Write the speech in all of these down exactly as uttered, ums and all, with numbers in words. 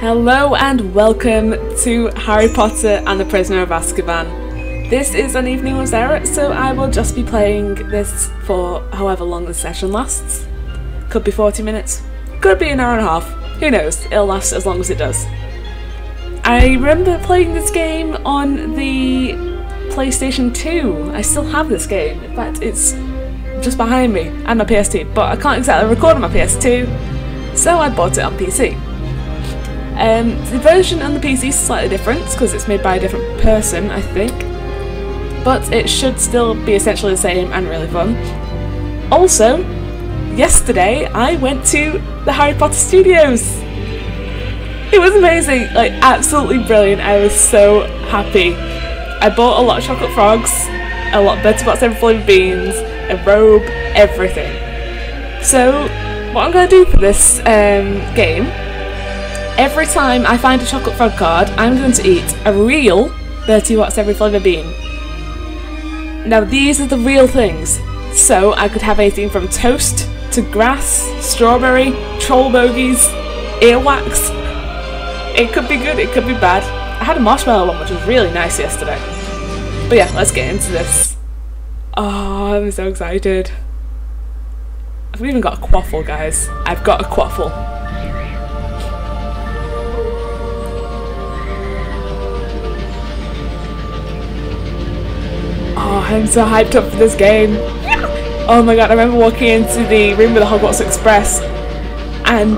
Hello and welcome to Harry Potter and the Prisoner of Azkaban. This is an evening with Sarah, so I will just be playing this for however long the session lasts. Could be forty minutes, could be an hour and a half, who knows, it'll last as long as it does. I remember playing this game on the PlayStation two, I still have this game, in fact it's just behind me and my P S two, but I can't exactly record on my P S two, so I bought it on P C. Um, the version on the P C is slightly different because it's made by a different person, I think, but it should still be essentially the same and really fun. Also, yesterday I went to the Harry Potter Studios. It was amazing, like absolutely brilliant. I was so happy. I bought a lot of chocolate frogs, a lot of Bertie Bott's Every Flavour Beans, a robe, everything. So what I'm going to do for this um, game. Every time I find a chocolate frog card, I'm going to eat a real Bertie Bott's Every Flavour Bean. Now these are the real things, so I could have anything from toast to grass, strawberry, troll bogies, earwax. It could be good, it could be bad. I had a marshmallow one which was really nice yesterday. But yeah, let's get into this. Oh, I'm so excited. I've even got a quaffle, guys. I've got a quaffle. I'm so hyped up for this game. Yeah. Oh my god, I remember walking into the room with the Hogwarts Express and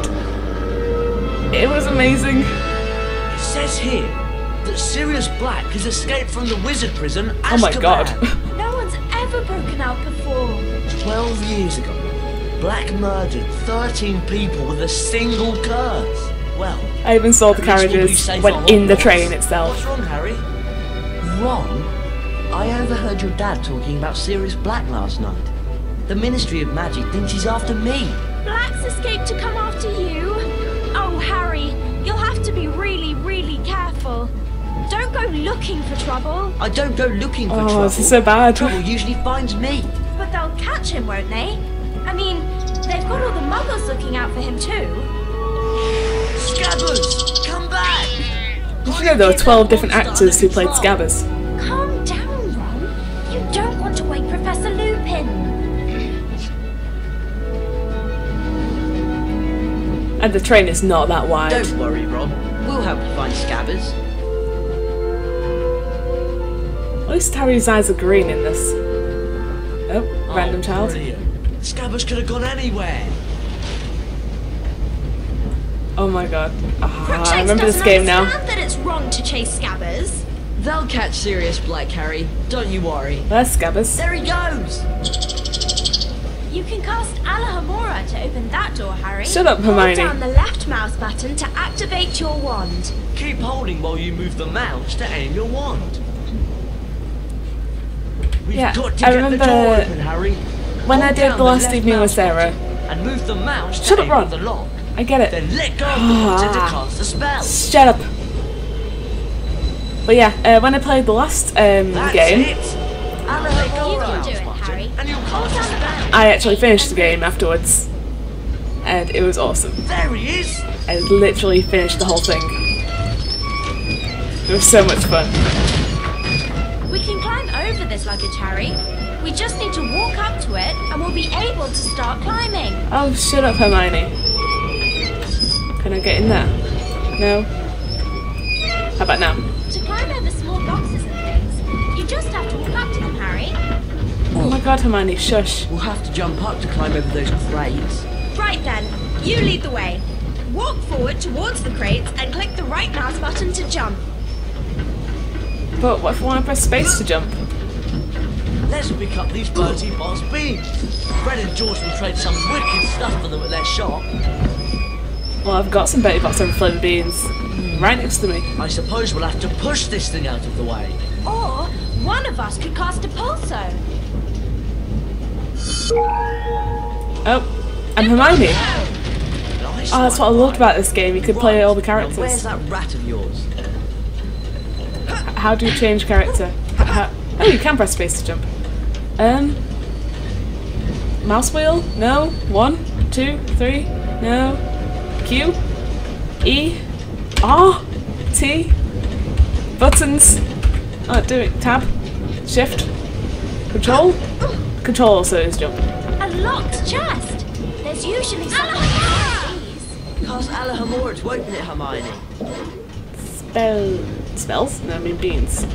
it was amazing. It says here that Sirius Black has escaped from the wizard prison Azkaban. Oh my god. No one's ever broken out before. Twelve years ago, Black murdered thirteen people with a single curse. Well, I even saw the carriages when in the train itself. What's wrong, Harry? Wrong? I overheard your dad talking about Sirius Black last night. The Ministry of Magic thinks he's after me. Black's escaped to come after you? Oh, Harry, you'll have to be really, really careful. Don't go looking for trouble. I don't go looking for oh, trouble. Oh, this is so bad. Trouble usually finds me. But they'll catch him, won't they? I mean, they've got all the muggles looking out for him too. Scabbers, come back! Did you know there were twelve different actors who played Scabbers? Calm down. Don't want to wake Professor Lupin. And the train is not that wide. Don't worry, Rob. We'll help you find Scabbers. At least Harry's eyes are green in this. Oh, oh random child. Brilliant. Scabbers could have gone anywhere. Oh my god. Ah, I remember this game now. That it's wrong to chase Scabbers. They'll catch Sirius Black, Harry. Don't you worry. There's Scabbers. There he goes! You can cast Alohomora to open that door, Harry. Shut up, Hermione. Hold down the left mouse button to activate your wand. Keep holding while you move the mouse to aim your wand. We've yeah, got to I get remember the door open, Harry. When Hold I did the last evening with Sarah. And move the mouse to Shut aim up, Ron. The lock. I get it. Then let go of the button to cast the spell. Shut up. But yeah, uh, when I played the last um, game, I actually finished the game afterwards, and it was awesome. There he is. I literally finished the whole thing. It was so much fun. We can climb over this luggage, Harry. We just need to walk up to it, and we'll be able to start climbing. Oh, shut up, Hermione. Can I get in there? No? How about now? To climb over small boxes and things, you just have to walk up to them, Harry. Oh my god, Hermione, shush. We'll have to jump up to climb over those crates. Right then, you lead the way. Walk forward towards the crates and click the right mouse button to jump. But what if I want to press space to jump? Let's pick up these Bertie Bott's beans. Fred and George will trade some wicked stuff for them at their shop. Well, I've got some Bertie Bott's Every Flavour Beans right next to me. I suppose we'll have to push this thing out of the way. Or one of us could cast Depulso. Oh, and Hermione. Nice oh, that's what I loved about this game. You could right. play all the characters. Now where's that rat of yours? How do you change character? How oh, you can press space to jump. Um, mouse wheel? No. One, two, three. No. Q, E. R, T, buttons, oh, do it, tab, shift, control, control also is jump. A locked chest! There's usually something like these. Cause Alohomora to open it, Hermione. Spell... spells? No, I mean beans.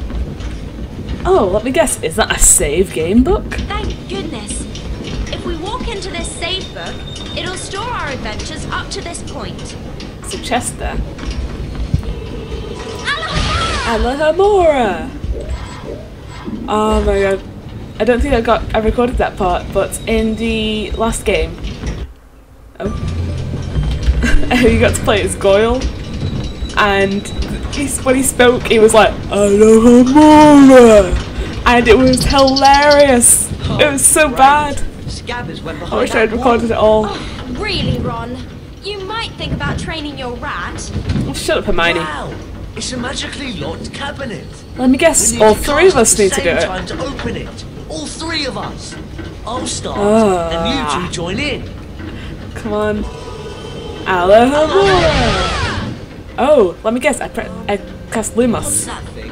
Oh, let me guess, is that a save game book? Thank goodness. If we walk into this save book, it'll store our adventures up to this point. It's a chest there. Alohomora! Oh my god. I don't think I got I recorded that part, but in the last game. Oh. You got to play as Goyle. And he, when he spoke he was like Alohomora! And it was hilarious. Oh, it was so right. bad. Scabbers went behind I wish I had recorded wall. it all. Oh, really, Ron? You might think about training your rat. Oh, shut up, Hermione. Wow. It's a magically locked cabinet. Let me guess, all three of us need to do it. Time to open it. All three of us. I'll start, oh. and you two join in. Come on. Alohomora! Oh, let me guess, I, I cast Lumos. What's that thing?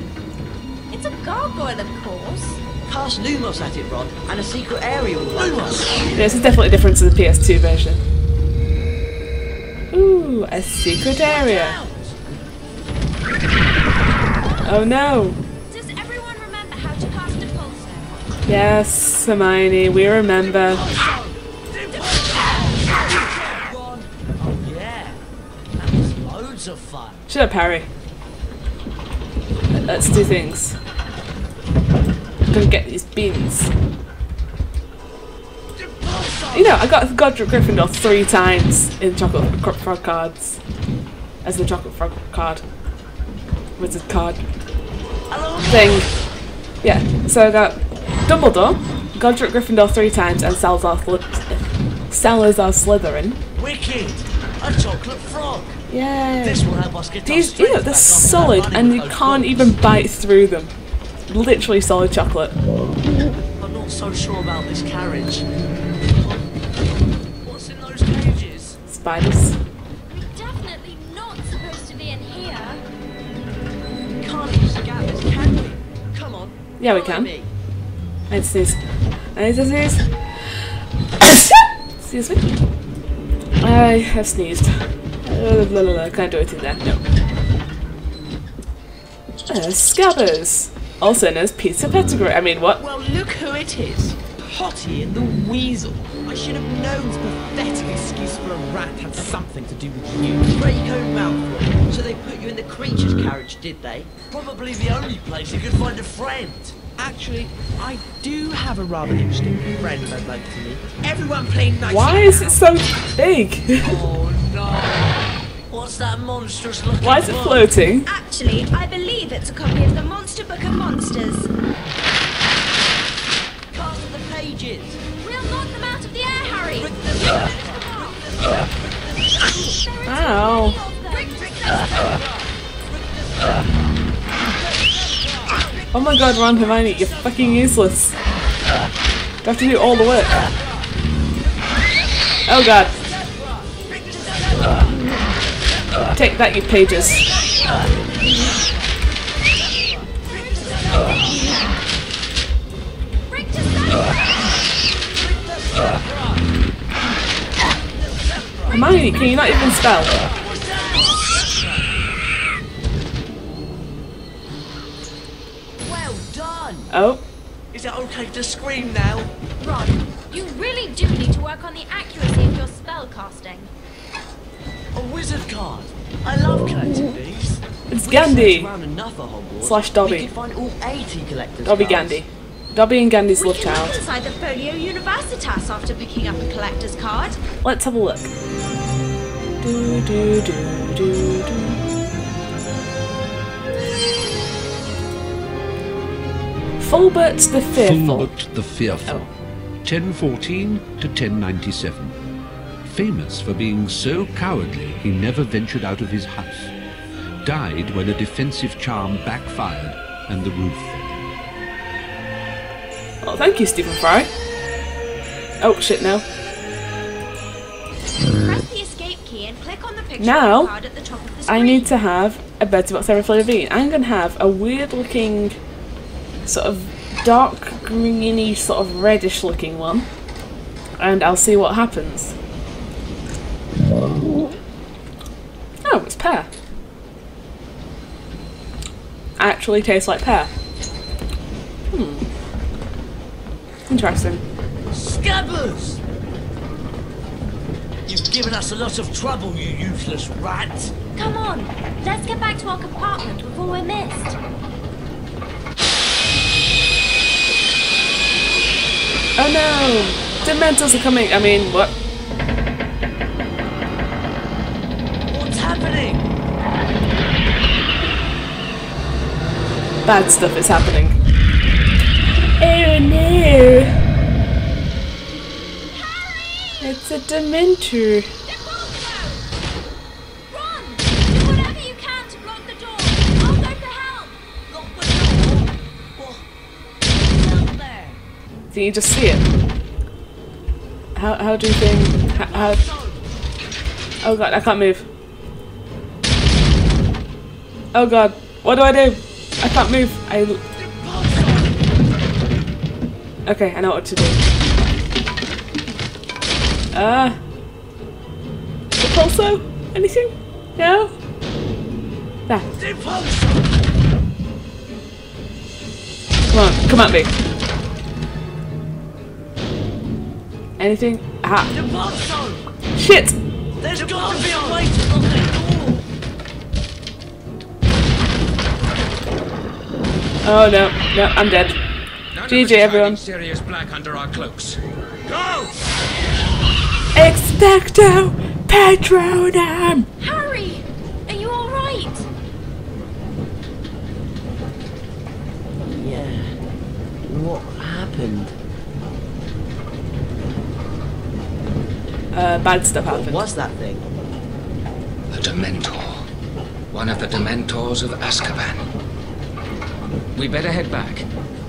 It's a gargoyle, of course. Cast Lumos at it, Ron, and a secret area will Lumos! Yeah, this is definitely different to the P S two version. Ooh, a secret area. Oh no! Does everyone remember how to cast Depulso? Yes, Hermione, we remember. Depulso! Depulso! Oh yeah, that was loads of fun. Shut up, Harry. Let's do things. I'm gonna get these beans. You know, I got Godric Gryffindor three times in Chocolate Frog cards. As the Chocolate Frog card. Wizard card thing. Yeah, so I got Dumbledore, Godric Gryffindor three times, and Salazar, Salazar Slytherin. Wicked! A chocolate frog! Yeah. These, you know, they're solid and you can't even bite through them. Literally solid chocolate. I'm not so sure about this carriage. What's in those cages? Spiders. Yeah, we can. I need to sneeze. I need to sneeze. Excuse me. I have sneezed. Uh, blah, blah, blah. Can't do anything there. No. Uh, Scabbers. Also known as Pizza Pettigrew. I mean, what? Well, look who it is. Potty and the Weasel. I should have known this pathetic excuse for a rat had something to do with you. Draco Malfoy. So they put you in the creature's carriage, did they? Probably the only place you could find a friend. Actually, I do have a rather interesting friend I'd like to meet. Everyone playing nice. Why is it so big? Oh no! What's that monstrous looking? Why is it floating? Actually, I believe it's a copy of the Monster Book of Monsters. Cast of the pages. We'll knock them out of the air, Harry. Ow. Oh my god, Ron, Hermione, you're fucking useless. You have to do all the work. Oh god. Take that, you pages. Hermione, can you not even spell? Oh. Is it okay to scream now? Ron, you really do need to work on the accuracy of your spell casting. A wizard card. I love collecting these. It's Gandhi. Slash Dobby. Dobby Gandhi. Dobby and Gandhi's love child. We can look inside the Folio Universitas after picking up a collector's card. Let's have a look. Do, do, do, do, do. Fulbert the Fearful. Fulbert the Fearful, ten fourteen to ten ninety-seven. Famous for being so cowardly he never ventured out of his house. Died when a defensive charm backfired and the roof fell. Oh, thank you, Stephen Fry. Oh, shit, no. Press the escape key and click on the picture now card at the top of the screen. I need to have a Bertie Bott's Every Flavour Bean. I'm going to have a weird looking sort of dark greeny sort of reddish looking one, and I'll see what happens. Oh, it's pear. Actually tastes like pear. Hmm. Interesting. Scabbers! You've given us a lot of trouble, you useless rat. Come on, let's get back to our compartment before we're missed. Oh no! Dementors are coming. I mean, what? What's happening? Bad stuff is happening. Oh no! It's a Dementor. Depulso! Run! Do whatever you can to block the door. I'll go for help. Lock the door. What? What's out there? Did you just see it? How how do things? How, how? Oh god, I can't move. Oh god, what do I do? I can't move. I. Okay, I know what to do. Ah. Uh, Repulso? Anything? No? There. Come on, come at me. Anything? Ah. Shit! There's gotta be a way to lock the door. Oh no, no, I'm dead. G G everyone. Sirius Black under our cloaks. Go! Expecto Patronum! Harry! Are you alright? Yeah. What happened? Uh, bad stuff happened. What was that thing? A Dementor. One of the Dementors of Azkaban. We better head back.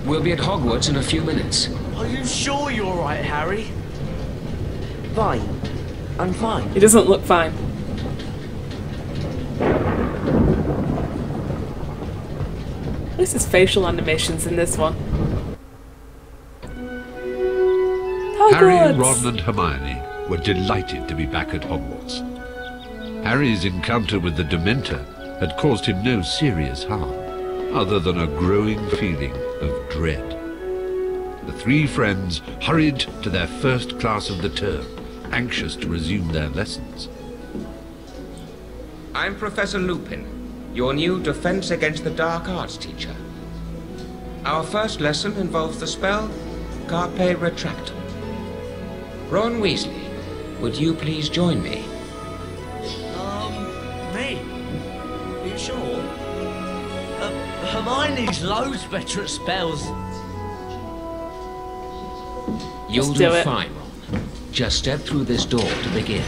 We'll be at Hogwarts in a few minutes. Are you sure you're alright, Harry? Fine. I'm fine. It doesn't look fine. This is facial animations in this one. Hogwarts. Harry, Ron and Hermione were delighted to be back at Hogwarts. Harry's encounter with the Dementor had caused him no serious harm, other than a growing feeling of dread. The three friends hurried to their first class of the term, anxious to resume their lessons. I'm Professor Lupin, your new Defense Against the Dark Arts teacher. Our first lesson involves the spell Carpe Retractum. Ron Weasley, would you please join me? Um, me? Are you sure? Uh, Hermione's loads better at spells. You'll do, do fine, Ron. Just step through this door to begin.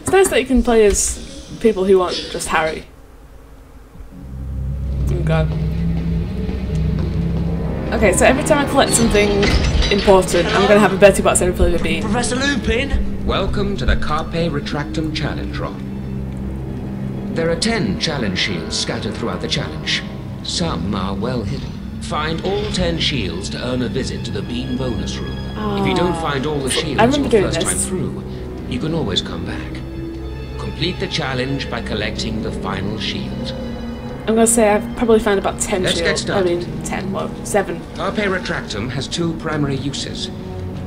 It's nice that you can play as people who aren't just Harry. Oh god. Okay, so every time I collect something important, hello? I'm going to have a Bertie Bott's Every Flavour Bean. Professor Lupin! Welcome to the Carpe Retractum Challenge, Ron. There are ten challenge shields scattered throughout the challenge. Some are well hidden. Find all ten shields to earn a visit to the bean bonus room. Aww. If you don't find all the shields your first this. time through, you can always come back. Complete the challenge by collecting the final shield. I'm gonna say I've probably found about ten Let's shields. Get started. I mean, ten, well, seven. Carpe Retractum has two primary uses.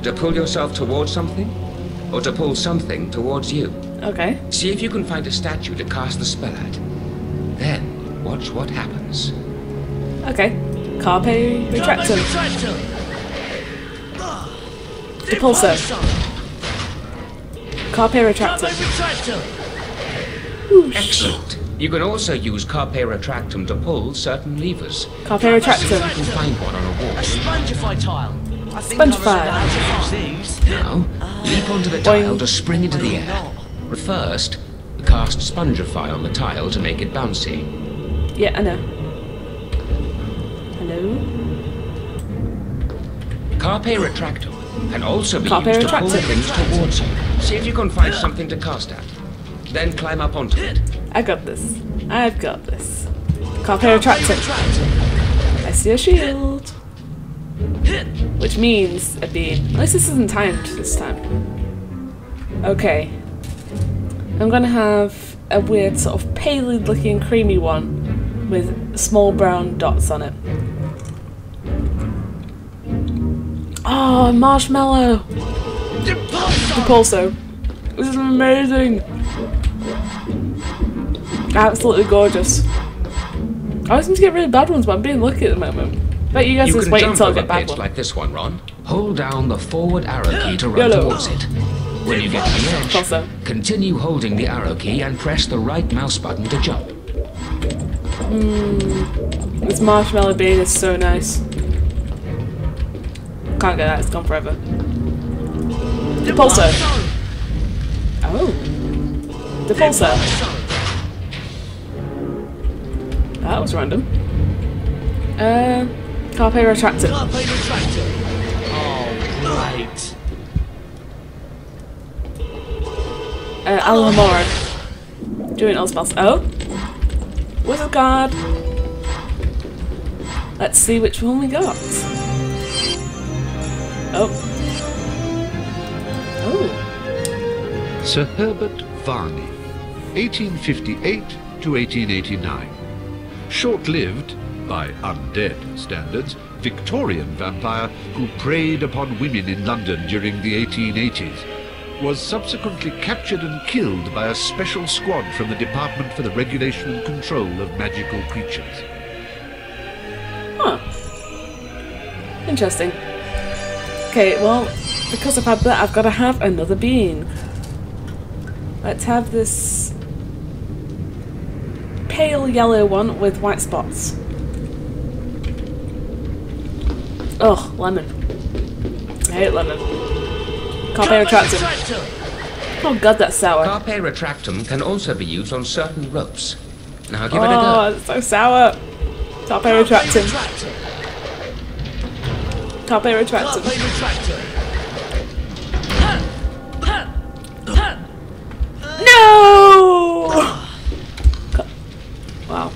To pull yourself towards something, or to pull something towards you. Okay. See if you can find a statue to cast the spell at. Then, watch what happens. Okay. Carpe Retractum. Depulso. Carpe Retractum. Excellent. You can also use Carpe Retractum to pull certain levers. Carpe Retractum. You can find one on a wall. A Spongify tile. Spongify. Now, leap onto the tile to spring into the air. First, cast Spongify on the tile to make it bouncy. Yeah, I know. Carpe Retractum and also be Carpe used to pull things towards you. See if you can find something to cast at. Then climb up onto it. I got this. I've got this. Carpe Retractum. I see a shield. Which means at the at least this isn't timed this time. Okay. I'm gonna have a weird sort of paley looking creamy one with small brown dots on it. Oh, marshmallow! Repulso. This is amazing! Absolutely gorgeous. I always seem to get really bad ones, but I'm being lucky at the moment. Bet you guys you just wait until I get bad ones. Like this one, Ron. Hold down the forward arrow key to run Yolo. towards it. When you get to the edge, also. continue holding the arrow key and press the right mouse button to jump. Mm, this marshmallow bean is so nice. Can't get that, it's gone forever. Depulso! Oh. Depulso. That was random. Uh, Carpe Retractum. Alright. Uh, Alohomora. Doing all spells. Oh. Wizard Guard. Let's see which one we got. Oh. Oh. Sir Herbert Varney, eighteen fifty-eight to eighteen eighty-nine. Short-lived, by undead standards, Victorian vampire who preyed upon women in London during the eighteen eighties, was subsequently captured and killed by a special squad from the Department for the Regulation and Control of Magical Creatures. Huh. Interesting. Okay, well, because I've had that, I've got to have another bean. Let's have this pale yellow one with white spots. Ugh, lemon. I hate lemon. Carpe Retractum. Oh god, that's sour. Carpe Retractum can also be used on certain ropes. Now give oh, it a go. Oh, it's so sour. Carpe Retractum. Carpe Retractum. No! Wow.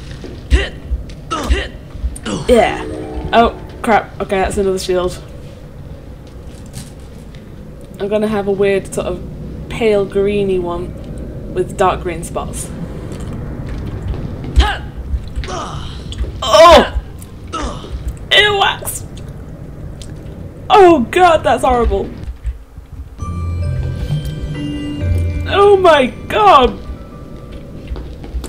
Yeah. Oh, crap. Okay, that's another shield. I'm gonna have a weird sort of pale greeny one with dark green spots. Oh! It works! Oh god, that's horrible. Oh my god.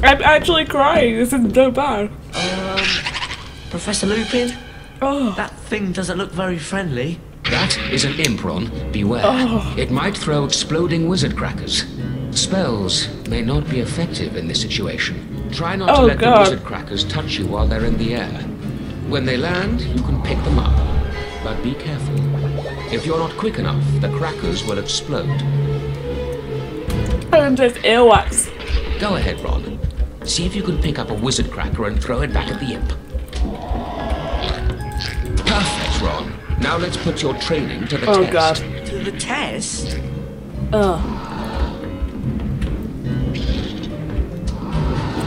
I'm actually crying. This is so bad. Um, Professor Lupin? Oh. That thing doesn't look very friendly. That is an imp, Ron. Beware. Oh. It might throw exploding wizard crackers. Spells may not be effective in this situation. Try not oh to let god. the wizard crackers touch you while they're in the air. When they land, you can pick them up. But be careful. If you're not quick enough, the crackers will explode. I'm just earwax. Go ahead, Ron. See if you can pick up a wizard cracker and throw it back at the imp. Perfect, Ron. Now let's put your training to the oh, test. Oh god. To the test? Oh.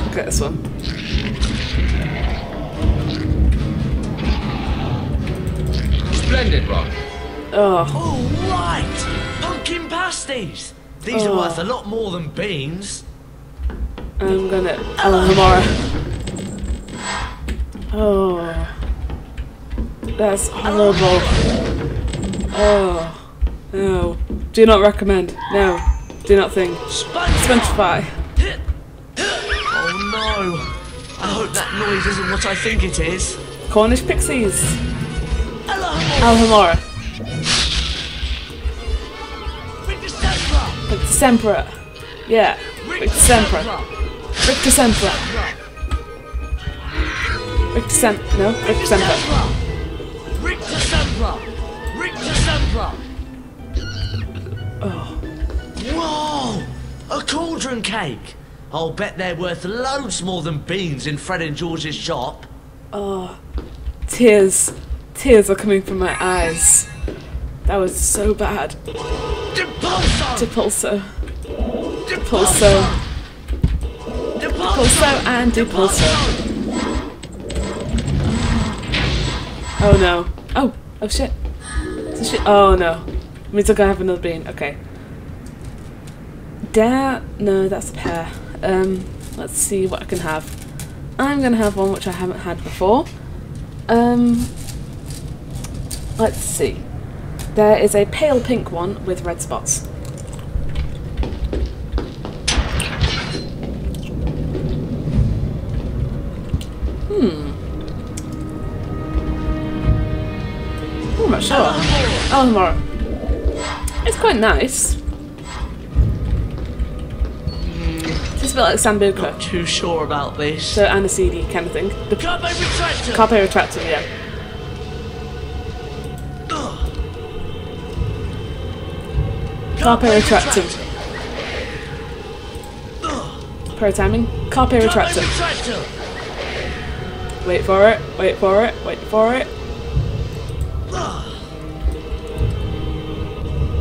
Look at this one. Splendid, Ron. Oh. Oh, right! Pumpkin pasties! These oh. are worth a lot more than beans. I'm gonna... Alohomora. Oh. That's horrible. Oh. No. Do not recommend. No. Do not think. Spongify. Oh no. I hope that noise isn't what I think it is. Cornish pixies. Alohomora. Rictusempra. Yeah. Rictusempra. Rictusempra. Rictusempra. No. Rictusempra. Rictusempra. Rictusempra. Oh. Whoa! A cauldron cake. I'll bet they're worth loads more than beans in Fred and George's shop. Oh. Tears. Tears are coming from my eyes. That was so bad. Depulso! Depulso! Depulso! Depulso and Depulso! Oh no. Oh! Oh shit. So shit. Oh no. I mean, it's gonna have another bean. Okay. Dare. No, that's a pear. Um, let's see what I can have. I'm gonna have one which I haven't had before. Um, let's see. There is a pale pink one with red spots. Hmm. Oh, I'm not sure. Alohomora. It's quite nice. It's a bit like Sambuca. Not too sure about this. So aniseedy kind of thing. The Carpe Retractum. Carpe Retractum, yeah. Carpe Retractum. Pro timing. Carpe Retractum. Wait for it. Wait for it. Wait for it.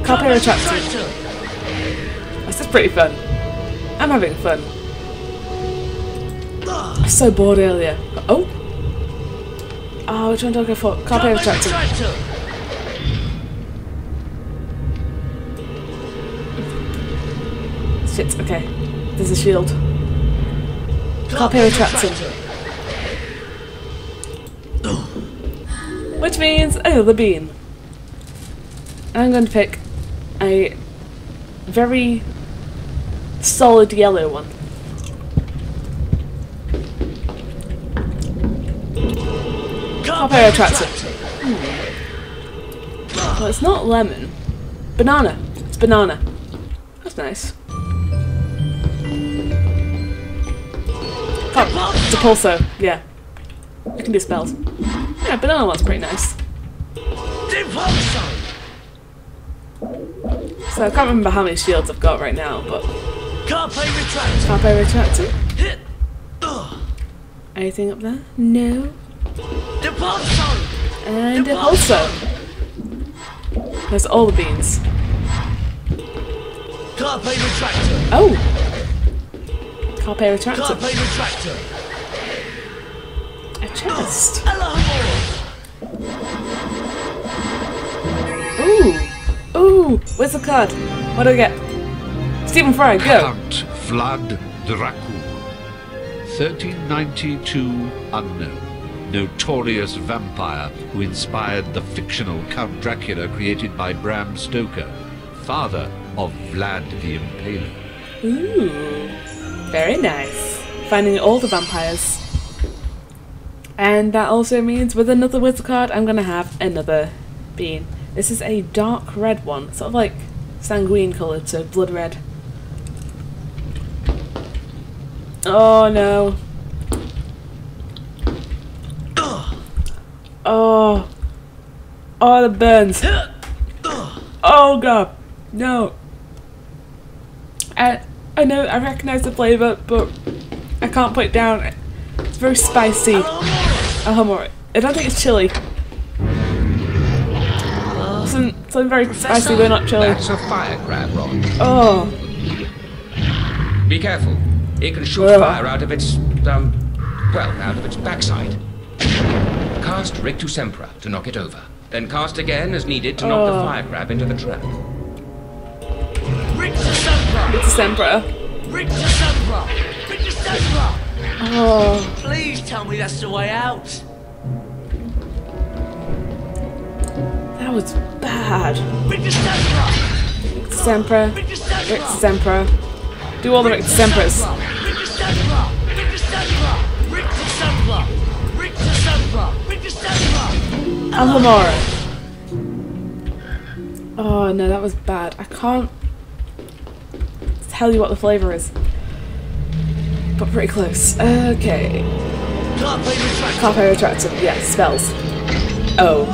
Carpe Retractum. This is pretty fun. I'm having fun. I was so bored earlier. Oh! Oh, which one do I go for? Carpe Retractum. Shit, okay. There's a shield. Carpe Retractum. Which means another bean. I'm going to pick a very solid yellow one. Carpe Retractum. Hmm. Well, it's not lemon. Banana. It's banana. That's nice. Oh, Depulso. Yeah. I can do spells. Yeah, banana one's pretty nice. So I can't remember how many shields I've got right now, but... Carpe Retractum. Carpe Retractum. Anything up there? No. Depulso. And Depulso. There's all the beans. Carpe Retractum. Oh! Carpe Retractum. Carpe Retractum. A chest. Ooh. Ooh. Where's the card? What do I get? Stephen Fry, go. Count Vlad Dracul. thirteen ninety-two unknown. Notorious vampire who inspired the fictional Count Dracula created by Bram Stoker, father of Vlad the Impaler. Ooh. Very nice. Finding all the vampires. And that also means with another wizard card, I'm going to have another bean. This is a dark red one, sort of like sanguine coloured, so blood red. Oh no. Oh. Oh, it burns. Oh god. No. I, I know, I recognise the flavour, but I can't put it down. It's very spicy. Alohomora. I don't think it's chili. Something, something very Professor, spicy, we're not chili. That's a fire crab rod. Oh. Be careful. It can shoot oh. fire out of its, um, well, out of its backside. Cast Rictusempra to knock it over. Then cast again as needed to oh. knock the fire crab into the trap. Rictusempra! Rictusempra! Rictusempra! Rictusempra! Oh. Please tell me that's the way out. That was bad. Rictusempra. Rictusempra. Do all the Rictusempras. Alohomora. Oh no, that was bad. I can't tell you what the flavour is. But pretty close. Okay. Carpe Retractum. Carpe Retractum. Yeah, spells. Oh.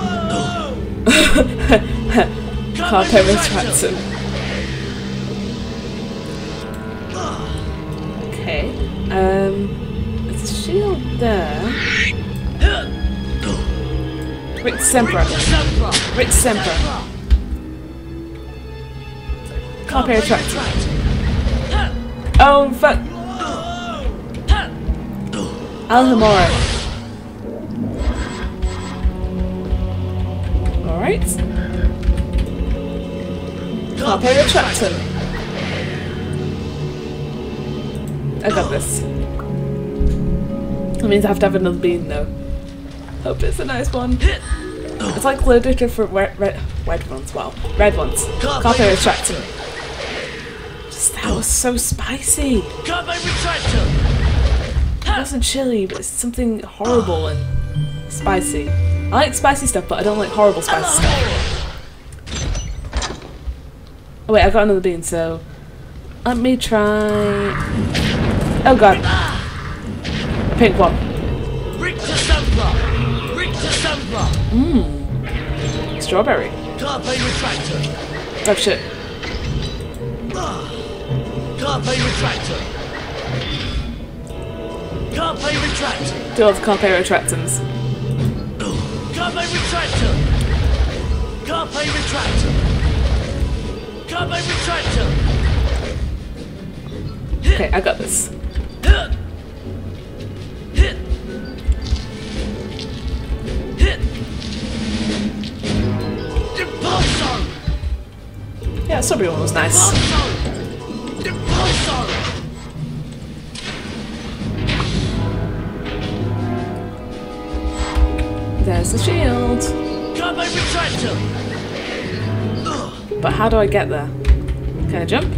Carpe Retractum. Okay. Um. There's a shield there. Rictusempra. Rictusempra. Carpe Retractum. Oh, fuck. Alohomora. Alright. Carpe Retractum. I got this. That means I have to have another bean, though. Hope it's a nice one. It's like a load of different red, red, red ones. Well, red ones. Carpe Retractum. Just, that was so spicy. Carpe Retractum. It wasn't chili, but it's something horrible and spicy. I like spicy stuff, but I don't like horrible spicy stuff. Oh wait, I got another bean, so let me try. Oh god, a pink one. Mmm, strawberry. Oh shit. Carpe Retractum. Do all the Carpe Retractums. Carpe Retractum. Carpe Retractum. Carpe Retractum. Okay, I got this. Depulso. Yeah, strawberry one was nice. Depulso. There's the shield. Carpe Retractum. But how do I get there? Can I jump?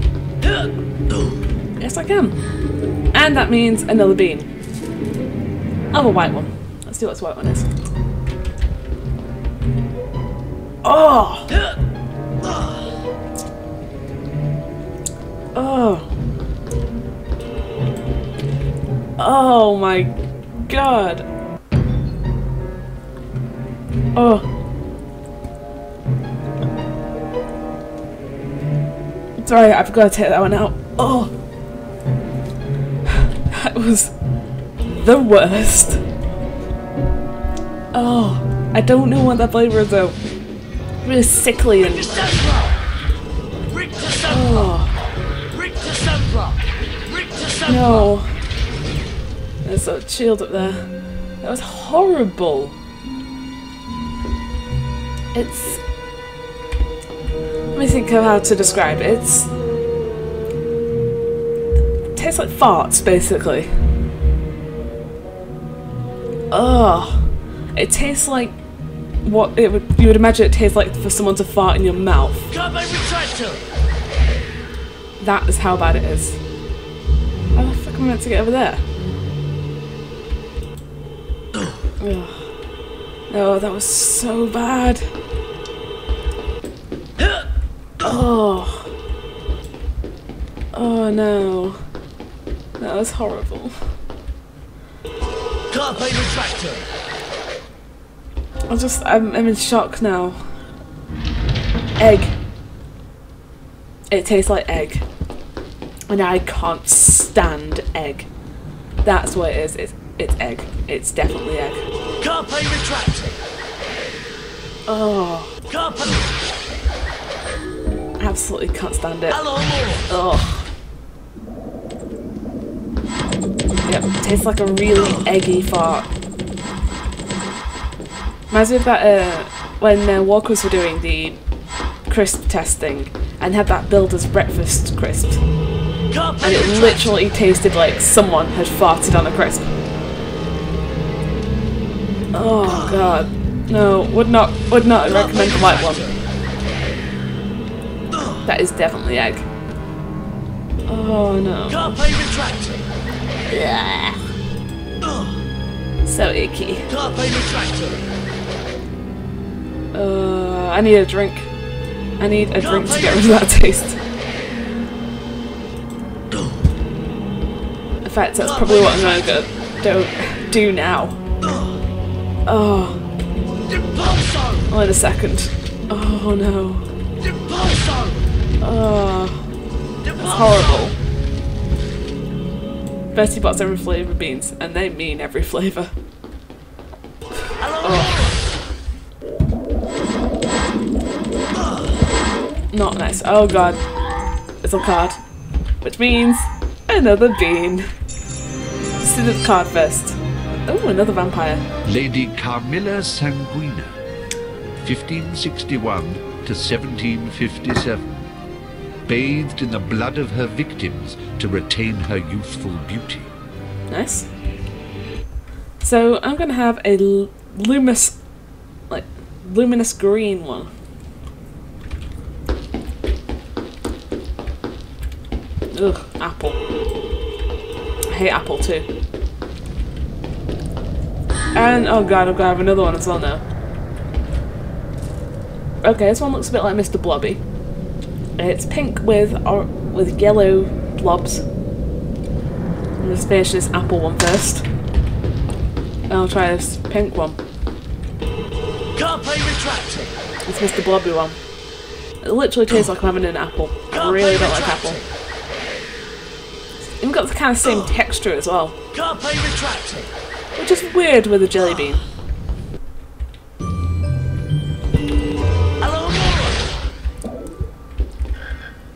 Yes, I can. And that means another bean. I have a white one. Let's see what this white one is. Oh! Oh! Oh my god! Oh. Sorry, I forgot to take that one out. Oh. That was the worst. Oh. I don't know what that flavour is though. Really sickly and. Oh. No. There's a shield up there. That was horrible. It's. Let me think of how to describe it. It's. It tastes like farts, basically. Ugh. It tastes like what it would. You would imagine it tastes like for someone to fart in your mouth. That is how bad it is. How the fuck am I meant to get over there? Ugh. No, that was so bad. Oh. Oh no. That was horrible. Carpe Retractum. I just I'm I'm in shock now. Egg. It tastes like egg. And I can't stand egg. That's what it is. It's it's egg. It's definitely egg. Carpe Retractum. Oh. Carpe. Absolutely can't stand it. Oh. Yep, tastes like a really eggy fart. Reminds me of that uh, when uh, Walkers were doing the crisp testing and had that builder's breakfast crisp, Carpe and it retractum. Literally tasted like someone had farted on a crisp. Oh god, no! Would not, would not recommend the white one. That is definitely egg. Oh no. Carpe Retractum. Yeah. So icky. Carpe Retractum. Uh, I need a drink. I need a drink to get rid of that taste. In fact, that's probably what I'm gonna go don't do now. Oh. Oh, in a second. Oh no. Oh. That's horrible. Bertie Bott's Every Flavour Beans, and they mean every flavour. Oh. Not nice. Oh god. is on card, which means another bean. Student card first. Oh, another vampire. Lady Carmilla Sanguina, fifteen sixty-one to seventeen fifty-seven. Bathed in the blood of her victims to retain her youthful beauty. Nice. So I'm gonna have a luminous, like luminous green one. Ugh, apple. I hate apple too. And oh god, I'm gonna have another one as well now. Okay, this one looks a bit like Mister Blobby. It's pink with or with yellow blobs. I'm gonna finish this apple one first. And I'll try this pink one. Carpe Retractum. It's Mister Blobby one. It literally tastes like I'm having an apple. I really don't like apple. It's got the kind of same texture as well. Carpe Retractum. Which is weird with a jelly bean.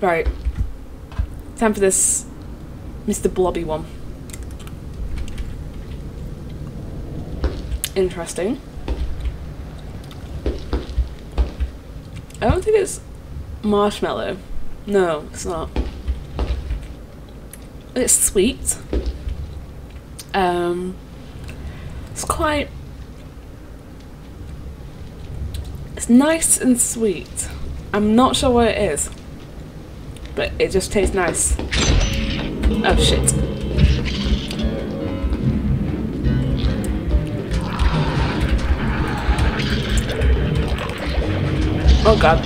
Right, time for this Mister Blobby one. Interesting. I don't think it's marshmallow. No, it's not. It's sweet. Um, it's quite... It's nice and sweet. I'm not sure what it is. But it just tastes nice. Oh shit. Oh god.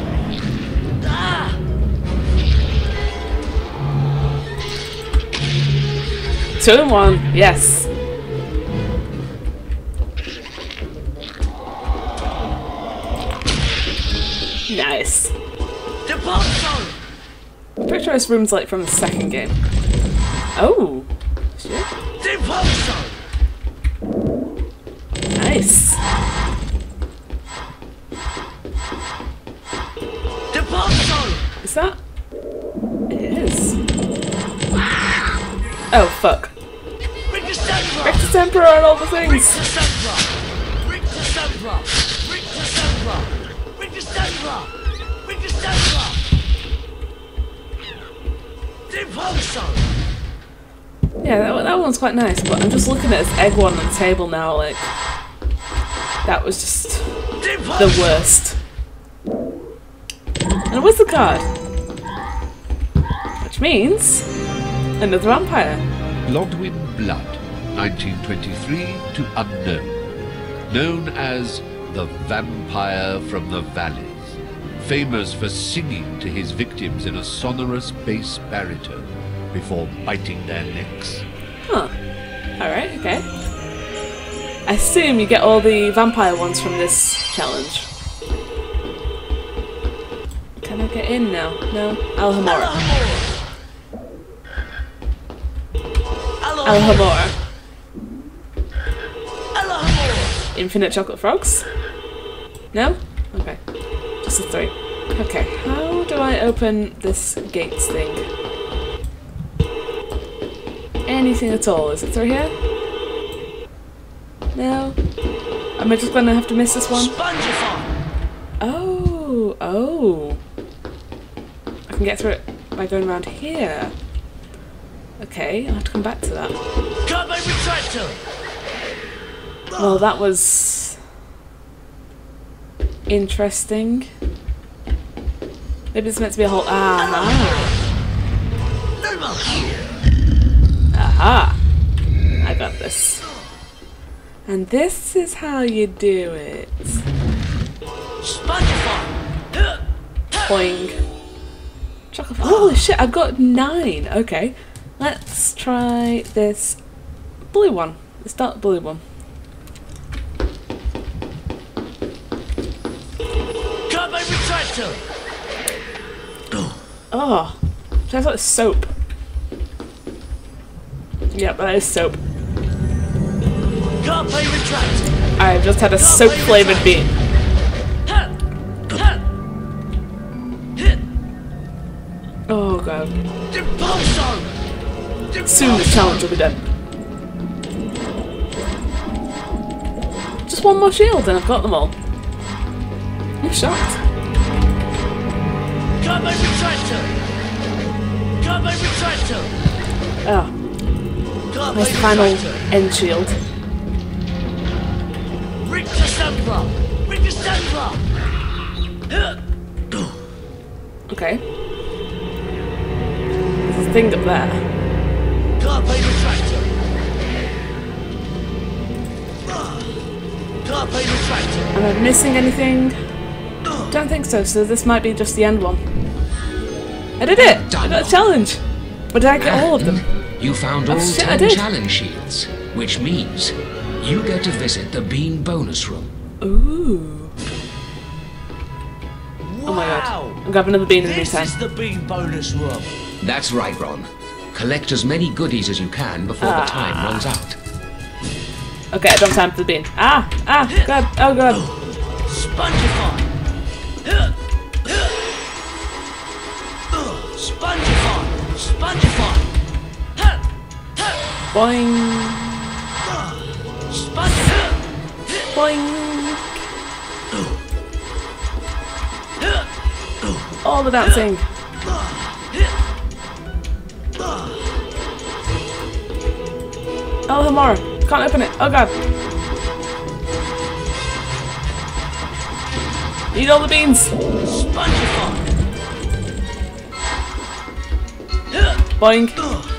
Two and one, yes. Nice. Depulso! I'm pretty sure this room's like from the second game. Oh! Shit. Depulso! Nice! Depulso! Is that? It is. Oh fuck. Rictusempra and all the things! Rictusempra! Rictusempra! Rictusempra! Rictusempra! Rictusempra! Yeah, that, that one's quite nice, but I'm just looking at this egg one on the table now, like... That was just... the worst. And where's the card? Which means... another vampire. Lodwin Blood, nineteen twenty-three to unknown. Known as the Vampire from the Valley. Famous for singing to his victims in a sonorous bass baritone before biting their necks. Huh. Alright, okay. I assume you get all the vampire ones from this challenge. Can I get in now? No? Alohomora. Alohomora. Alohomora. Infinite chocolate frogs? No? Okay. Just a three. Okay, how do I open this gates thing? Anything at all? Is it through here? No? Am I just gonna have to miss this one? Spongify! Oh, oh. I can get through it by going around here. Okay, I'll have to come back to that. Carpe Retractum! Well, that was... interesting. Maybe it's meant to be a whole... Ah! Aha! I got this. And this is how you do it. Boing. Chocolate. Holy shit, I've got nine. Okay. Let's try this blue one. This dark blue one. Oh, sounds like soap. Yeah, but that is soap. I've just had a soap flavored bean. Oh god. Depulso! Soon the challenge will be done. Just one more shield and I've got them all. I'm shocked. Carpe Retractum! Carpe Retractum! Ah. My final end shield. Rictusempra! Rictusempra! Okay. Thing up there. Carpe Retractum. Carpe Retractum. Am I missing anything? Don't think so. So this might be just the end one. I did it. I got a challenge. But did I get all of them? You found all ten challenge shields, which means you get to visit the bean bonus room. Ooh. Wow. Oh my god! I'm grabbing another bean in the meantime. This is the bean bonus room. That's right, Ron. Collect as many goodies as you can before ah. the time runs out. Okay, I don't have time for the bean. Ah! Ah! God! Oh god! Spongify! Spongify! Spongify! Boing! Spongify! Boing! All the dancing! Alohomora! Can't open it! Oh god! Eat all the beans! Spongify! Boing!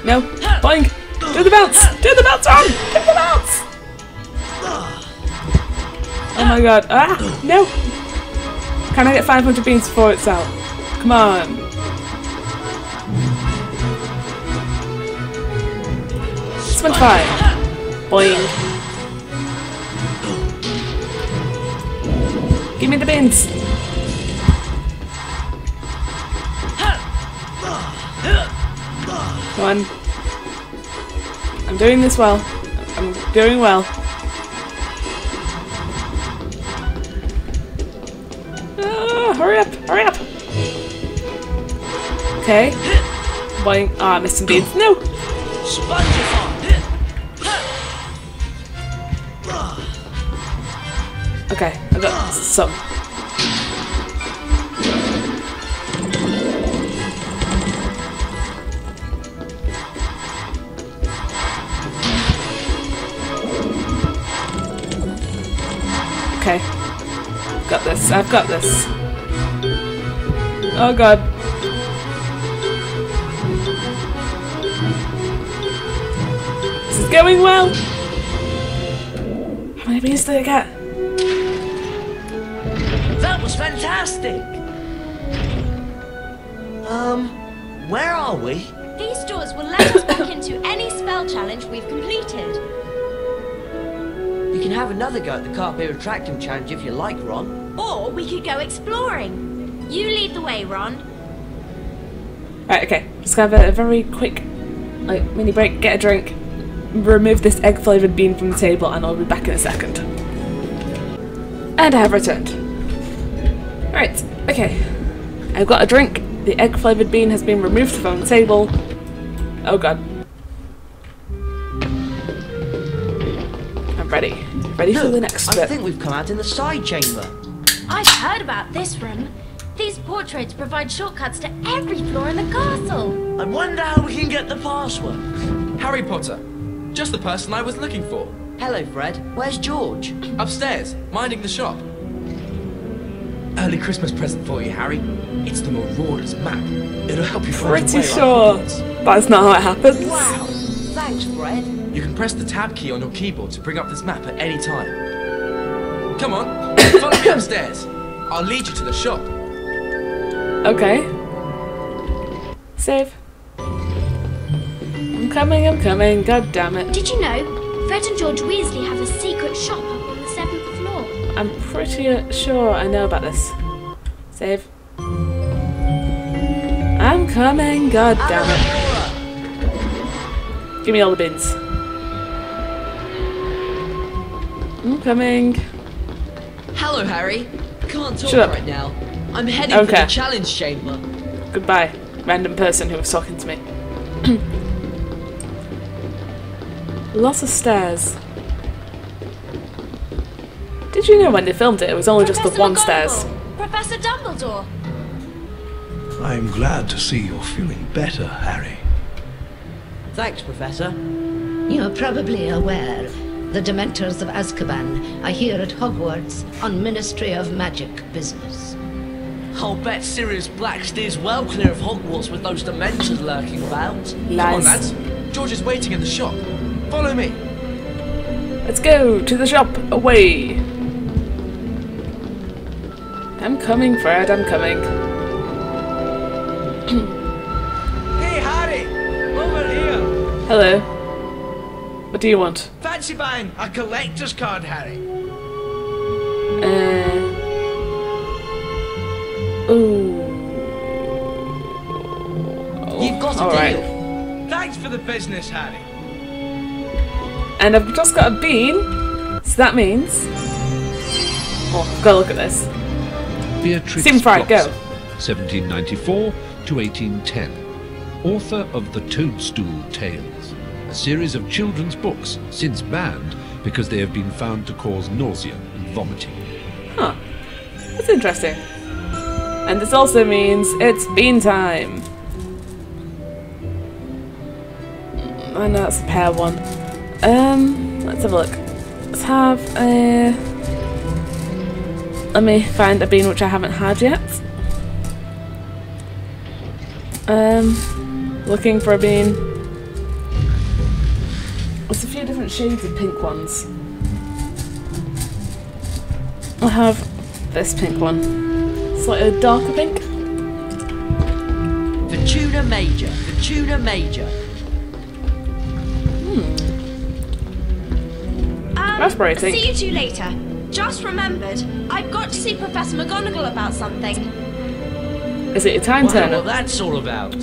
No! Boing! Do the bounce! Do the bounce on! Do the bounce! Oh my god! Ah! No! Can I get five hundred beans before it's out? Come on! Spongify! Boing! Give me the beans! Come on. I'm doing this well. I'm doing well. Ah, hurry up! Hurry up! Okay. Boing. Ah, I missed some beans. No! Spongify! Okay, I got some. Okay, got this. I've got this. Oh god. This is going well. How many beans did I get? Fantastic! Um, where are we? These doors will let us back into any spell challenge we've completed. You can have another go at the Carpe Retractum challenge if you like, Ron. Or we could go exploring. You lead the way, Ron. Right, okay. Just gonna have a, a very quick, like, mini break, get a drink, remove this egg-flavoured bean from the table, and I'll be back in a second. And I have returned. Right, okay. I've got a drink. The egg flavoured bean has been removed from the table. Oh god. I'm ready. Ready Look, for the next bit. I think we've come out in the side chamber. I've heard about this room. These portraits provide shortcuts to every floor in the castle. I wonder how we can get the password. Harry Potter. Just the person I was looking for. Hello, Fred. Where's George? Upstairs, minding the shop. Early Christmas present for you, Harry. It's the Marauders map. It'll help you find your way around the woods. That's not how it happens. Wow. Thanks, Fred. You can press the tab key on your keyboard to bring up this map at any time. Come on, follow me upstairs. I'll lead you to the shop. Okay. Save. I'm coming, I'm coming, god damn it. Did you know Fred and George Weasley have a secret shop up on the seventh? I'm pretty sure I know about this. Save. I'm coming, god damn it. Give me all the bins. I'm coming. Hello, Harry. Can't talk right now. I'm heading okay. for the challenge chamber. Goodbye. random person who was talking to me. Lots of stairs. Did you know when they filmed it, it was only Professor just the one stairs? Professor Dumbledore! I'm glad to see you're feeling better, Harry. Thanks, Professor. You're probably aware the Dementors of Azkaban are here at Hogwarts on Ministry of Magic business. I'll bet Sirius Black steers well clear of Hogwarts with those Dementors lurking about. Lies. Come on, lads. George is waiting at the shop. Follow me. Let's go to the shop. Away. I'm coming, Fred. I'm coming. Hey, Harry. Over here. Hello. What do you want? Fancy buying a collector's card, Harry. Uh. Ooh. Oh. You've got a All deal. Right. Thanks for the business, Harry. And I've just got a bean, so that means. Oh, I've got to look at this. Beatrix Stephen Fry, go. seventeen ninety-four to eighteen ten. Author of The Toadstool Tales, a series of children's books since banned because they have been found to cause nausea and vomiting. Huh. That's interesting. And this also means it's bean time. And that's a pear one. Um, let's have a look. Let's have a... Let me find a bean which I haven't had yet. Um, looking for a bean. There's a few different shades of pink ones. I'll have this pink one. Slightly darker pink. The tuna major. The tuna major. Hmm. Um, Raspberry tea. See you two later. Just remembered, I've got to see Professor McGonagall about something. Is it your time turner? I wonder what that's all about.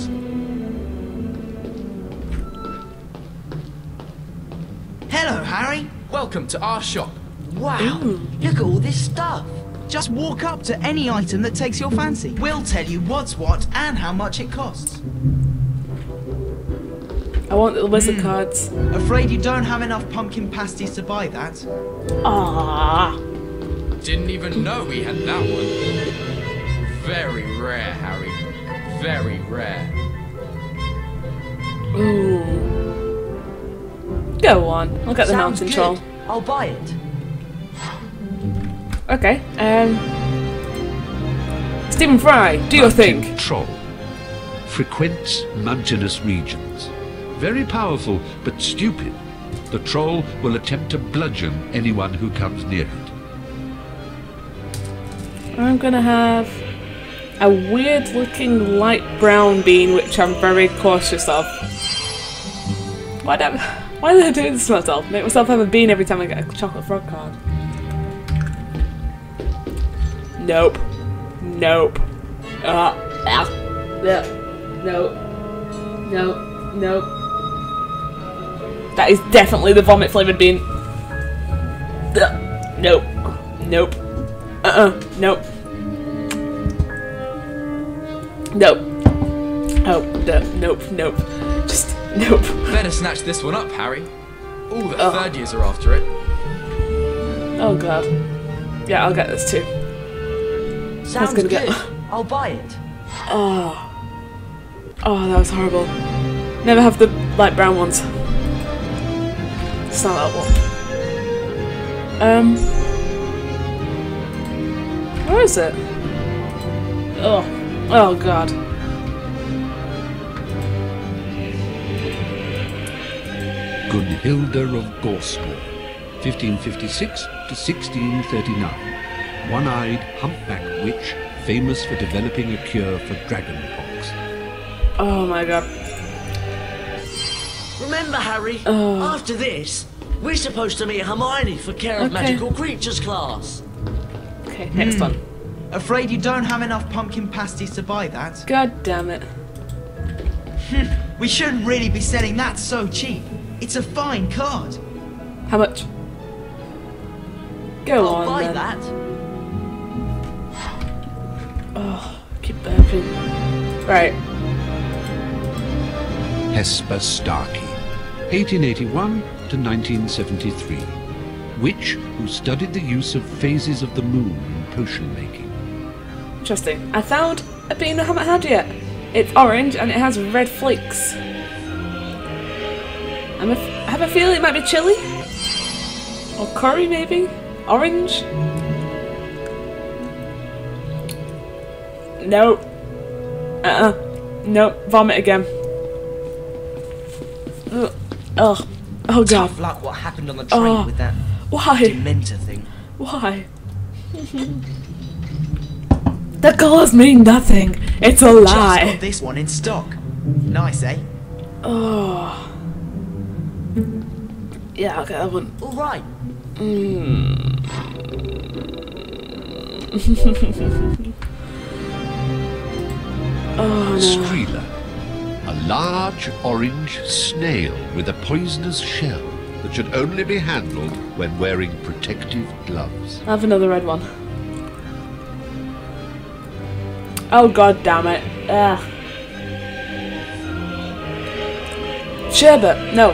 Hello, Harry. Welcome to our shop. Wow, Ooh. Look at all this stuff. Just walk up to any item that takes your fancy. We'll tell you what's what and how much it costs. I want the wizard mm. cards. Afraid you don't have enough pumpkin pasties to buy that. Ah! Didn't even know we had that one. Very rare, Harry. Very rare. Ooh. Go on. Look at the Sounds mountain good. troll. I'll buy it. Okay. Um. Stephen Fry, do your mountain thing. Troll frequents mountainous regions. Very powerful, but stupid. The troll will attempt to bludgeon anyone who comes near it. I'm gonna have a weird-looking light brown bean, which I'm very cautious of. Why don't? Why did I do this to myself? Make myself have a bean every time I get a chocolate frog card. Nope. Nope. Ah. Uh, no. No. No. Nope. That is definitely the vomit flavoured bean. Ugh. Nope. Nope. Uh-uh. Nope. Nope. Oh, no. Nope. Nope. Just nope. Better snatch this one up, Harry. All the oh. third years are after it. Oh, God. Yeah, I'll get this too. Sounds good. Get... I'll buy it. Oh. Oh, that was horrible. Never have the light brown ones. It's not that one. Um, where is it? Oh, oh God! Gunhilda of Gorscore, fifteen fifty-six to sixteen thirty-nine, one-eyed humpback witch, famous for developing a cure for dragonpox. Oh my God. Remember, Harry, oh. after this, we're supposed to meet Hermione for Care of okay. Magical Creatures class. Okay, next mm. one. Afraid you don't have enough pumpkin pasties to buy that. God damn it. We shouldn't really be selling that so cheap. It's a fine card. How much? Go I'll on, buy then. that. Oh, keep burping. Right. Hesper Starkey, eighteen eighty-one to nineteen seventy-three, witch who studied the use of phases of the moon in potion making. Interesting. I found a bean I haven't had yet. It's orange and it has red flakes. I'm a, I have a feeling it might be chilli or curry maybe. Orange. No. Uh-uh. No. Vomit again. Ugh. Ugh. Oh god. Tough luck what happened on the train oh. with that Why? Dementor thing. Why? The colours mean nothing. It's a lie. Just got this one in stock. Nice, eh? Oh. Yeah, okay, that one. Alright. Mm. Oh, no. Strela, a large orange snail with a poisonous shell that should only be handled when wearing protective gloves. I have another red one. Oh god damn it. Ugh. Sherbet, no.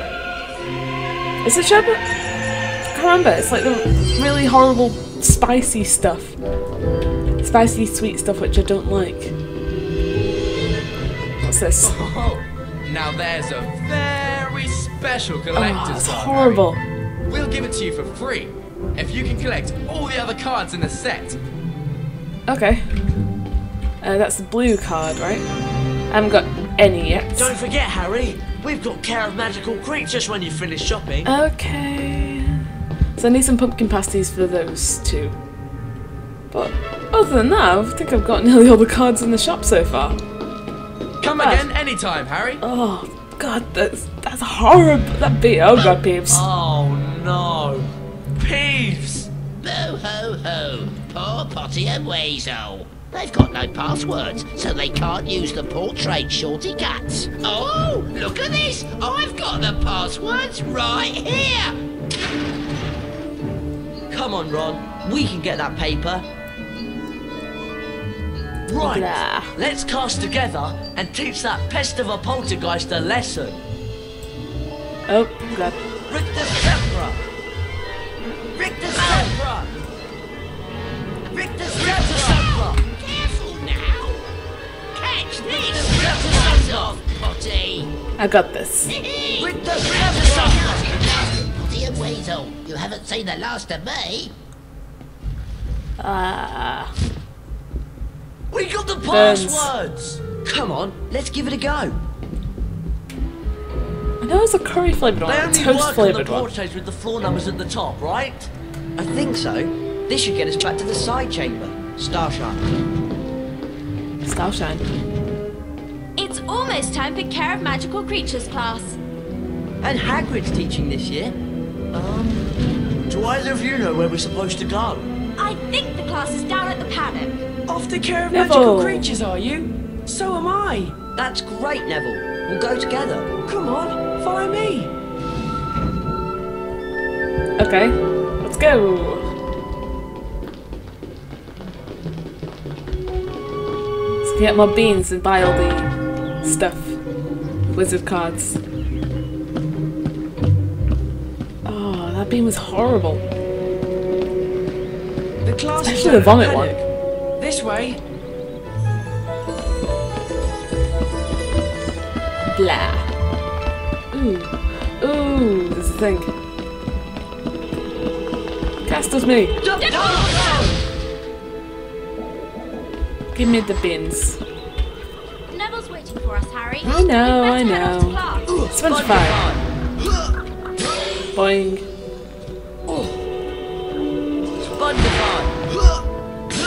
Is it sherbet? I can't remember, it's like the really horrible spicy stuff. Spicy sweet stuff which I don't like. This. Oh, now there's a very special collector's oh, card. Horrible. Harry. We'll give it to you for free if you can collect all the other cards in the set. Okay. Uh, that's the blue card, right? I haven't got any yet. Don't forget, Harry. We've got care of magical creatures when you finish shopping. Okay. So I need some pumpkin pasties for those two. But other than that, I think I've got nearly all the cards in the shop so far. Come god. again anytime, Harry. Oh god, that's that's horrible. That beat. Oh god, Peeves. Oh no, Peeves. Ho ho ho! Poor Potty and Weasel. They've got no passwords, so they can't use the portrait shorty cuts. Oh, look at this! I've got the passwords right here. Come on, Ron. We can get that paper. Right, nah. Let's cast together and teach that pest of a poltergeist a lesson. Oh, God. Rictusempra! Rictusempra! Rictusempra! Careful now! Catch this! Rictusempra! Potty! I got this. Rictusempra! Potty and Weasel, you haven't seen the last of me. Ah. Uh. We got the passwords! Come on, let's give it a go. I know it's a curry flavoured one. They only toast work on the portraits with the floor numbers at the top, right? I think so. This should get us back to the side chamber. Starshine. Starshine. It's almost time for Care of Magical Creatures class. And Hagrid's teaching this year. Um, do either of you know where we're supposed to go? I think the class is down at the paddock. After Care of Neville. Magical Creatures, are you? So am I. That's great, Neville. We'll go together. Come on, follow me. Okay, let's go. Let's get more beans and buy all the stuff. Wizard cards. Oh, that bean was horrible. The class Especially is the vomit panic. one. This way. Blah. Ooh. Ooh, there's a thing. Cast with me. Give me the bins. Neville's waiting for us, Harry. I know, I know. Spongify. Boing.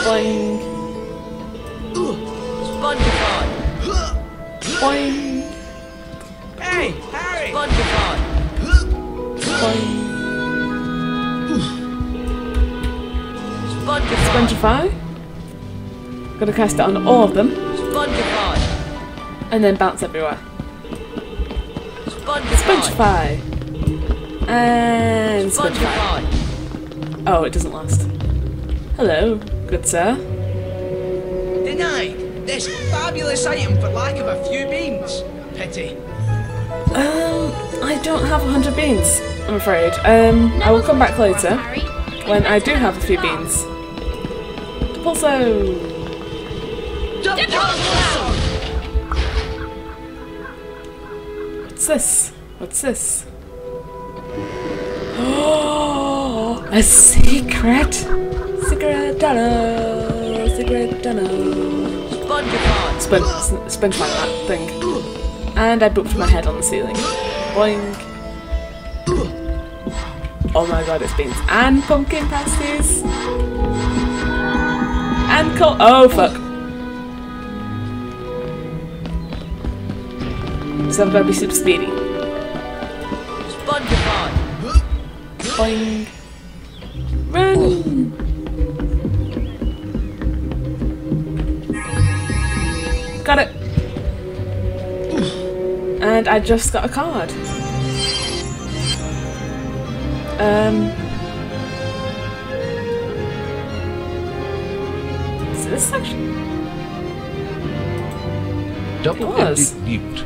Boing. Spongify. Boing. Hey, Harry. Spongify. Boing. Spongify. Spongify. Gonna cast it on all of them. Spongify. And then bounce everywhere. Spongify. Spongify. And Spongify. Oh, it doesn't last. Hello. Good sir. Denied. This fabulous item for lack of a few beans. Pity. Um, I don't have one hundred beans, I'm afraid. Um, I will come back later when I do have a few beans. Depulso! Depulso! What's this? What's this? Oh, a secret! Secret tunnel! Secret tunnel! Spongify! Spongify, Spongify, that thing. And I booped my head on the ceiling. Boink. Oh my god, it's beans. And pumpkin pasties. And col- oh fuck. So I've got to be super speedy. Boing. Run. Got it. And I just got a card. Um, is it this section? Double-ended newt.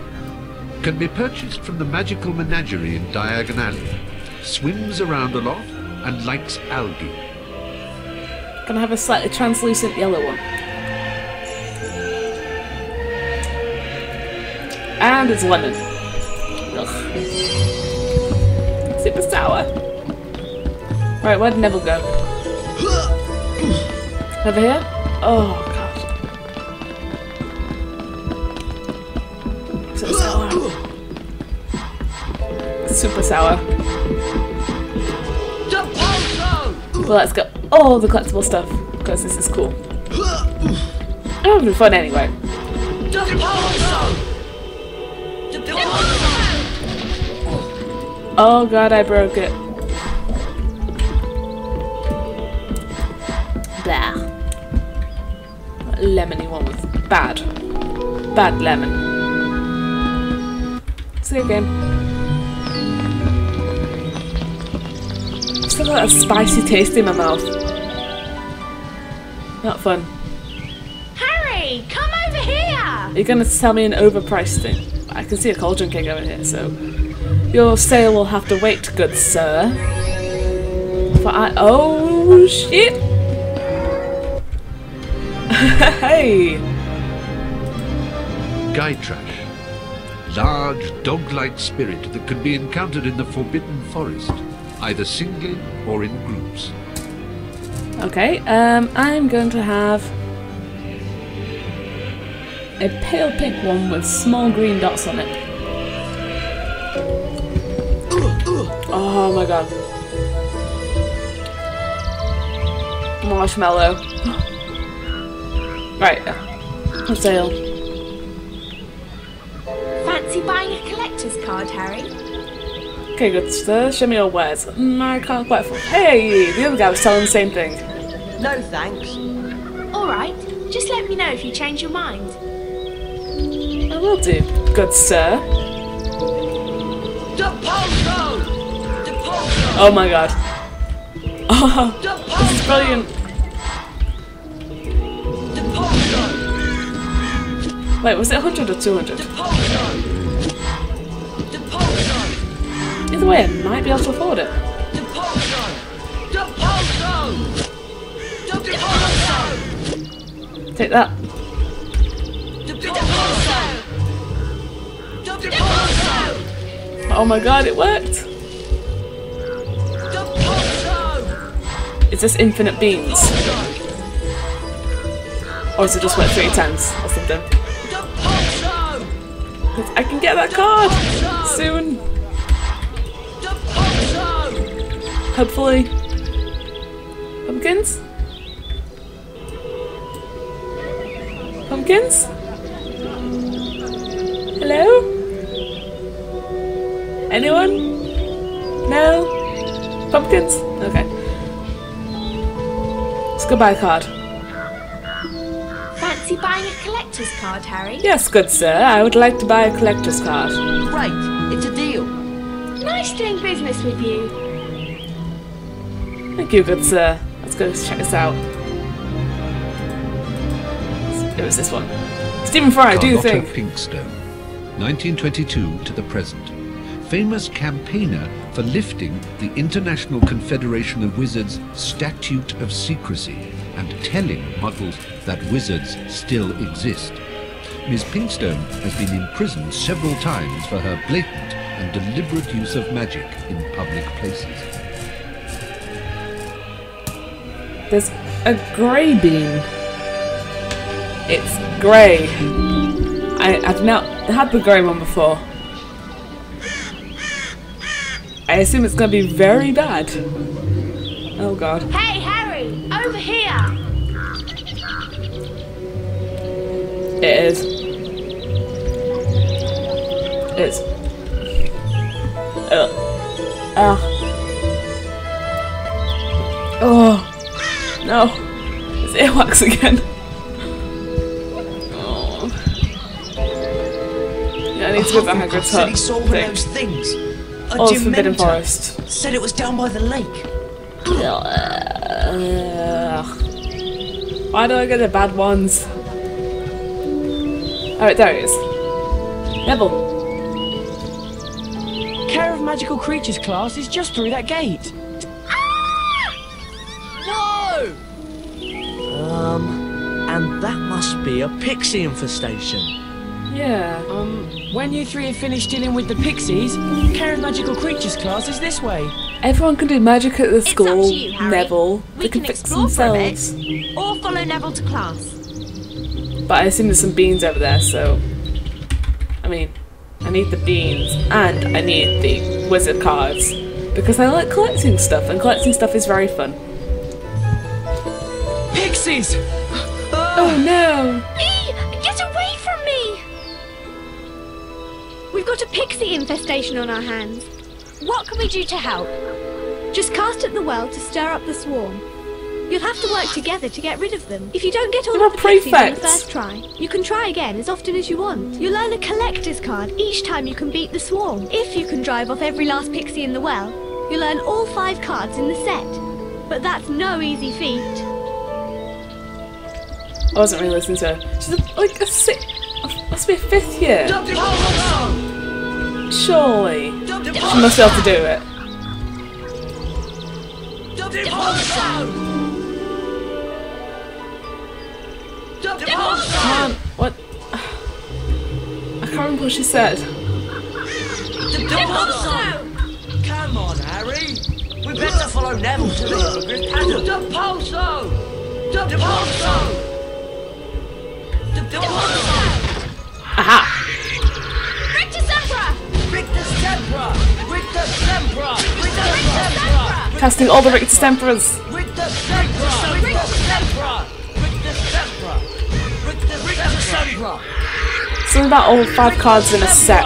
Can be purchased from the magical menagerie in Diagon Alley. Swims around a lot and likes algae. Gonna have a slightly translucent yellow one. And it's lemon. Ugh. Super sour. Right, where did Neville go? Over here? Oh, God. Super sour. Super sour. Well, let's get all the collectible stuff, because this is cool. I'm having fun anyway. Oh god, I broke it. Blah. That lemony one was bad. Bad lemon. It's a good game. I've still got a spicy taste in my mouth. Not fun. Harry, come over here! You're gonna sell me an overpriced thing. I can see a cauldron cake over here, so... Your sale will have to wait, good sir. For I- oh shit! Hey! Guytrash. Large, dog-like spirit that can be encountered in the Forbidden Forest, either singly or in groups. Okay, um, I'm going to have a pale pink one with small green dots on it. Oh my god. Marshmallow. Right. A sale. Fancy buying a collector's card, Harry? Okay, good sir. Show me your wares. Mm, I can't quite afford. Hey! The other guy was selling the same thing. No thanks. Alright. Just let me know if you change your mind. I will do, good sir. Depulso! Oh my god. Oh, this is brilliant. Wait, was it one hundred or two hundred? Either way, I might be able to afford it. Take that. Oh my god, it worked! Is this infinite beans? Or is it just worth three times or something? I can get that card! Soon! Hopefully. Pumpkins? Pumpkins? Hello? Anyone? No? Pumpkins? Okay. Goodbye card. Fancy buying a collector's card, Harry? Yes, good sir. I would like to buy a collector's card. Right, it's a deal. Nice doing business with you. Thank you, good sir. Let's go check this out. It was this one. Stephen Fry, do you think? Pinkstone. nineteen twenty-two to the present. Famous campaigner for lifting the International Confederation of Wizards Statute of Secrecy and telling muggles that wizards still exist. Miz Pinkstone has been imprisoned several times for her blatant and deliberate use of magic in public places. There's a grey bean. It's grey. I, I've not had the grey one before. I assume it's going to be very bad. Oh god. Hey Harry, over here! It is. It's. Ugh. Ugh. Oh. No. It's earwax again. Oh. Yeah, I need to go back and Hagrid's hut. He saw one of those things. A Dementor forest. Said it was down by the lake. Why do I get the bad ones? Alright, there it is. Neville. Care of Magical Creatures class is just through that gate. Ah! No! Um, and that must be a pixie infestation. Yeah, um, when you three have finished dealing with the pixies, Care of Magical Creatures class is this way. Everyone can do magic at the it's school, up to you, Harry. Neville. We they can, can fix themselves. Or follow Neville to class. But I assume there's some beans over there, so. I mean, I need the beans and I need the wizard cards because I like collecting stuff, and collecting stuff is very fun. Pixies! Oh no! Eee, get away from me! We've got a pixie infestation on our hands. What can we do to help? Just cast at the well to stir up the swarm. You'll have to work together to get rid of them. If you don't get all of the pixies on the first try, you can try again as often as you want. You'll earn a collector's card each time you can beat the swarm. If you can drive off every last pixie in the well, you'll earn all five cards in the set. But that's no easy feat. I wasn't really listening to her. She's a, like a sixth, must be a fifth year. Surely. She must be able to do it. Depulso! Um, what? I can't remember what she said. Depulso! Come on, Harry. We better follow Neville to the Paddock. Depulso! Depulso! Depulso! Aha! Rictusempra! Rictusempra! Rictusempra! Rictusempra! Casting all the Rictusempras. Rictusempra! Rictusempra! Something about all five cards in a set.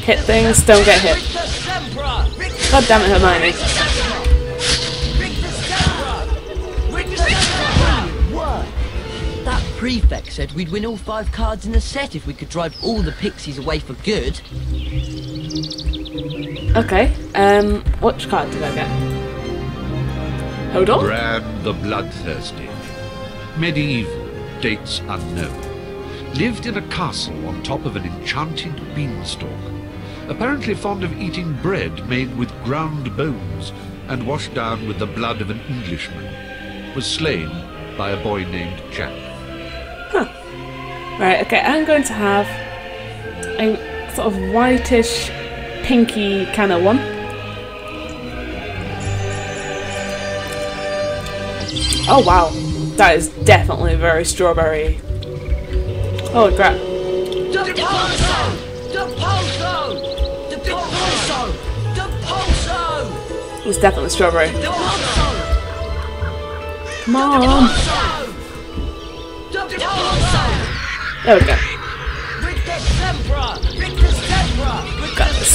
Hit things, don't get hit. God damn it, Hermione. That prefect said we'd win all five cards in the set if we could drive all the pixies away for good. Okay, um, which card did I get? Hold on. Grab the bloodthirsty. Medieval, dates unknown. Lived in a castle on top of an enchanted beanstalk. Apparently fond of eating bread made with ground bones and washed down with the blood of an Englishman. Was slain by a boy named Jack. Huh. Right, okay, I'm going to have a sort of whitish, pinky kind of one. Oh wow, that is definitely very strawberry. Oh crap. Depulso! Depulso! Depulso! Depulso! It was definitely strawberry. Come on! There we go. Got this.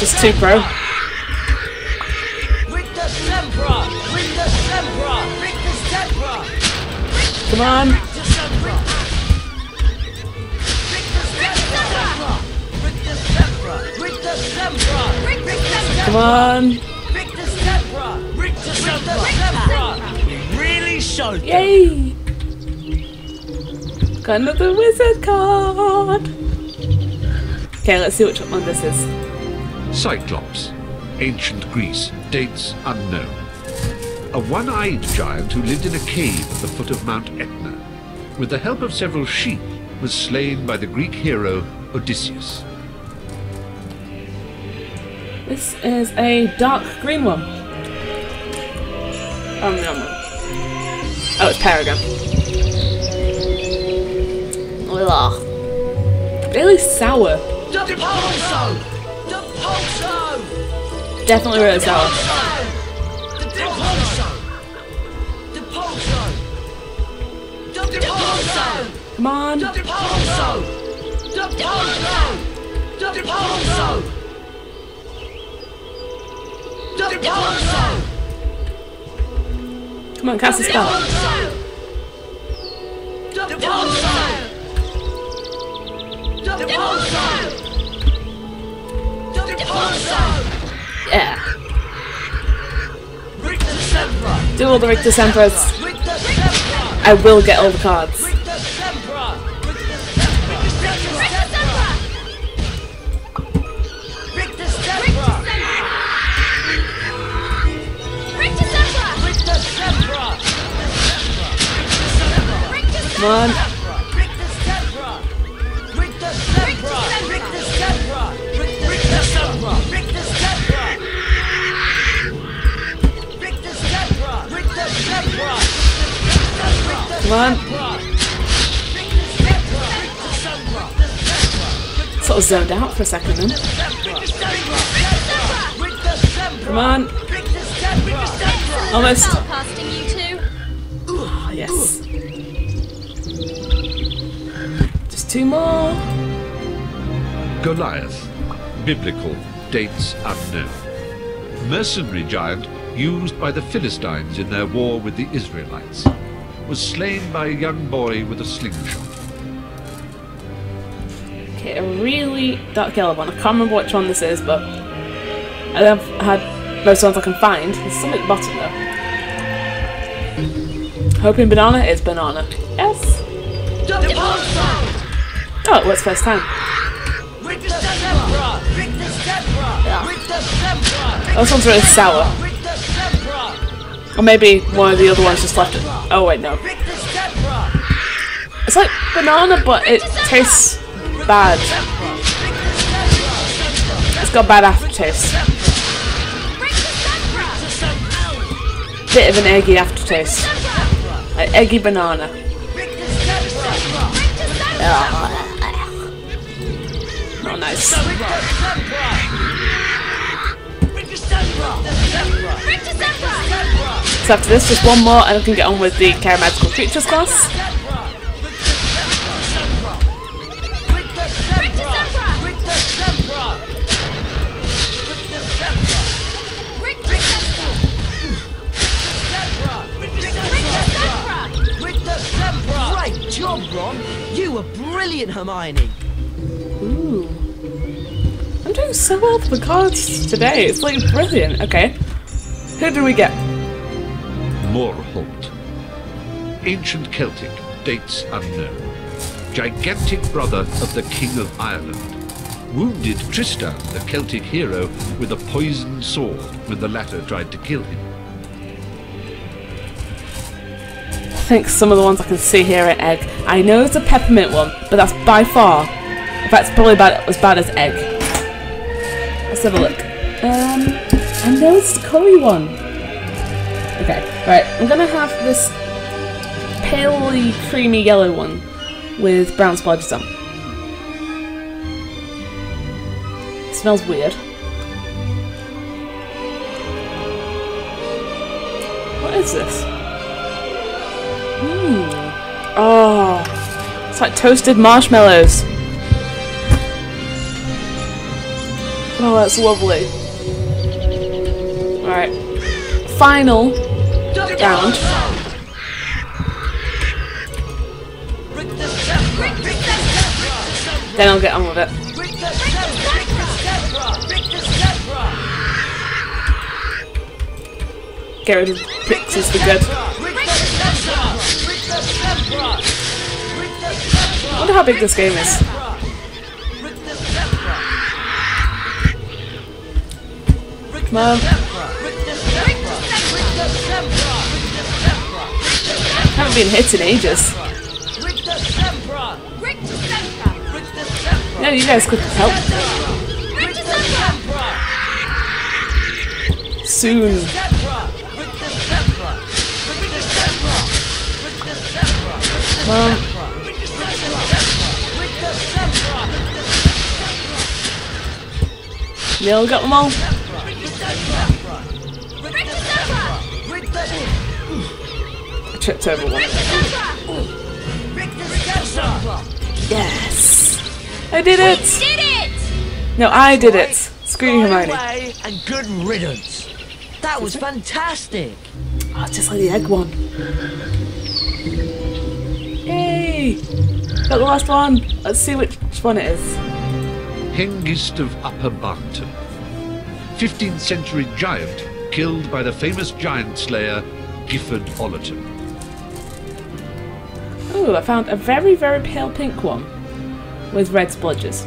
Just two, bro. Come on. Come on. Rictusempra. Rictusempra. You really showed them. Yay! Got another wizard card. Okay, let's see which one this is. Cyclops. Ancient Greece. Dates unknown. A one-eyed giant who lived in a cave at the foot of Mount Etna. With the help of several sheep, was slain by the Greek hero Odysseus. This is a dark green one. Oh, no, no. Oh, it's Paragon. Ugh. Really sour. Depulso! Depulso! Definitely really sour. Come on. Depulso! Depulso! Depulso! Come on, cast a spell. Yeah. Do all the Rictusempras. I will get all the cards. Come on. Come on. Sort of zoned out for a second then. Come on. Almost. Oh, yes. Two more. Goliath. Biblical. Dates unknown. Mercenary giant used by the Philistines in their war with the Israelites. Was slain by a young boy with a slingshot. Okay, a really dark yellow one. I can't remember which one this is, but I've had most ones I can find. There's some at the bottom though. Hoping banana is banana. Yes. Oh, it works first time. Yeah. This one's really sour. Or maybe one of the other ones just left it. Oh wait, no. It's like banana, but it tastes bad. It's got bad aftertaste. Bit of an eggy aftertaste. Like eggy banana. Yeah. Oh, nice. So after this, just one more and I can get on with the Charismagical Creatures class. Great job, Ron! You were brilliant, Hermione! Ooh. I'm doing so well for the cards today. It's like brilliant. Okay. Who do we get? Morholt. Ancient Celtic. Dates unknown. Gigantic brother of the King of Ireland. Wounded Tristan, the Celtic hero, with a poisoned sword when the latter tried to kill him. I think some of the ones I can see here are egg. I know it's a peppermint one, but that's by far. In fact, it's probably about as bad as egg. Let's have a look. Um, I know it's the curry one. Okay, right. I'm gonna have this palely creamy yellow one with brown splodges on. It smells weird. What is this? Mmm. Oh, it's like toasted marshmallows. Oh, that's lovely. Alright. Final round. Then I'll get on with it. Garrett picks his forget. I wonder how big this game is. Come on. Haven't been hit in ages. No, you guys could help. Soon. Come on. Neil got them all. I tripped over one. Yes! I did it! Did it! No, I did it! Screw Hermione. And good riddance. That was fantastic. Oh, just like the egg one. Yay! Got the last one. Let's see which one it is. Hengist of Upper Barton, fifteenth century giant killed by the famous giant slayer Gifford Ollerton. Ooh, I found a very, very pale pink one with red splodges.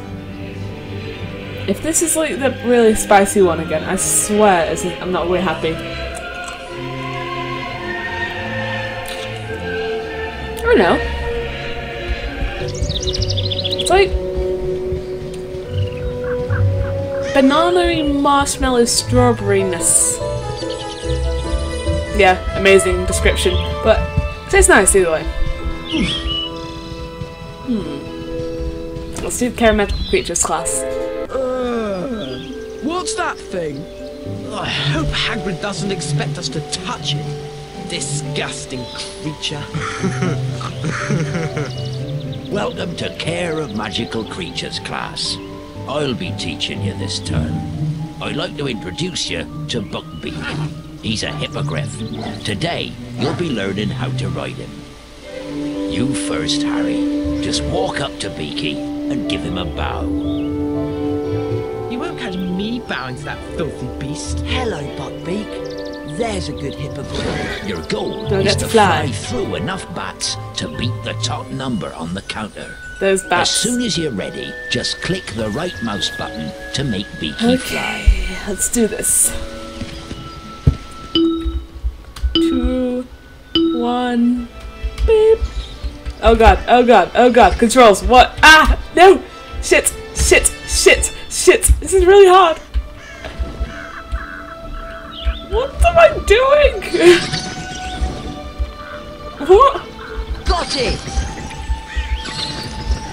If this is like the really spicy one again, I swear I'm not really happy. Oh no. It's like banana marshmallow strawberryness. Yeah, amazing description, but it tastes nice either way. Hmm. Let's do the charismatic creatures class. Uh, what's that thing? I hope Hagrid doesn't expect us to touch it. Disgusting creature. Welcome to Care of Magical Creatures class. I'll be teaching you this term. I'd like to introduce you to Buckbeak. He's a hippogriff. Today, you'll be learning how to ride him. You first, Harry. Just walk up to Beaky and give him a bow. You won't catch me bowing to that filthy beast. Hello, Buckbeak. There's a good hippogriff. Your goal no, is to fly. fly through enough bats to beat the top number on the counter. Those bats. As soon as you're ready, just click the right mouse button to make Beaky okay, fly. Let's do this. Two, one, beep. Oh god, oh god, oh god. Controls, what? Ah! No! Shit, shit, shit, shit. This is really hard. What am I doing? What? Got it!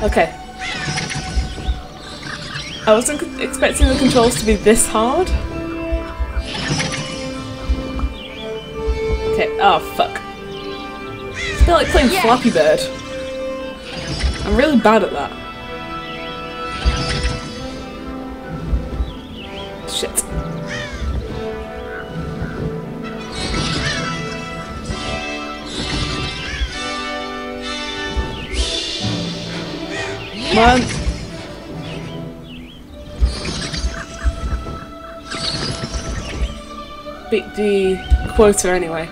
Okay. I wasn't expecting the controls to be this hard. Okay, oh fuck. I feel like playing yeah. Flappy Bird. I'm really bad at that. Shit. Come on. Beat the quota anyway.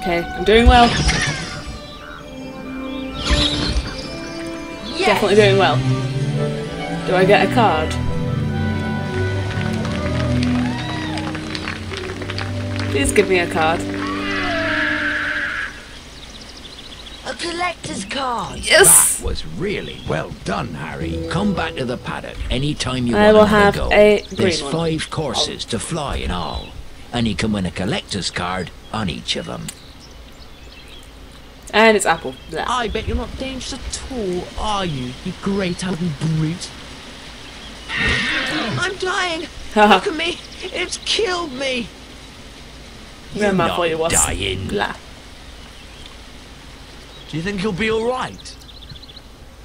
Okay, I'm doing well. Yes. Definitely doing well. Do I get a card? Please give me a card. Collector's card. Yes. That was really well done, Harry. Come back to the paddock anytime you I want will have go. a green There's one. five courses oh. to fly in all, and you can win a collector's card on each of them. And it's apple. Blah. I bet you're not dangerous at all, are you? You great ugly brute. I'm dying. Look at me. It's killed me. You're not you was. dying. Blah. Do you think he'll be all right?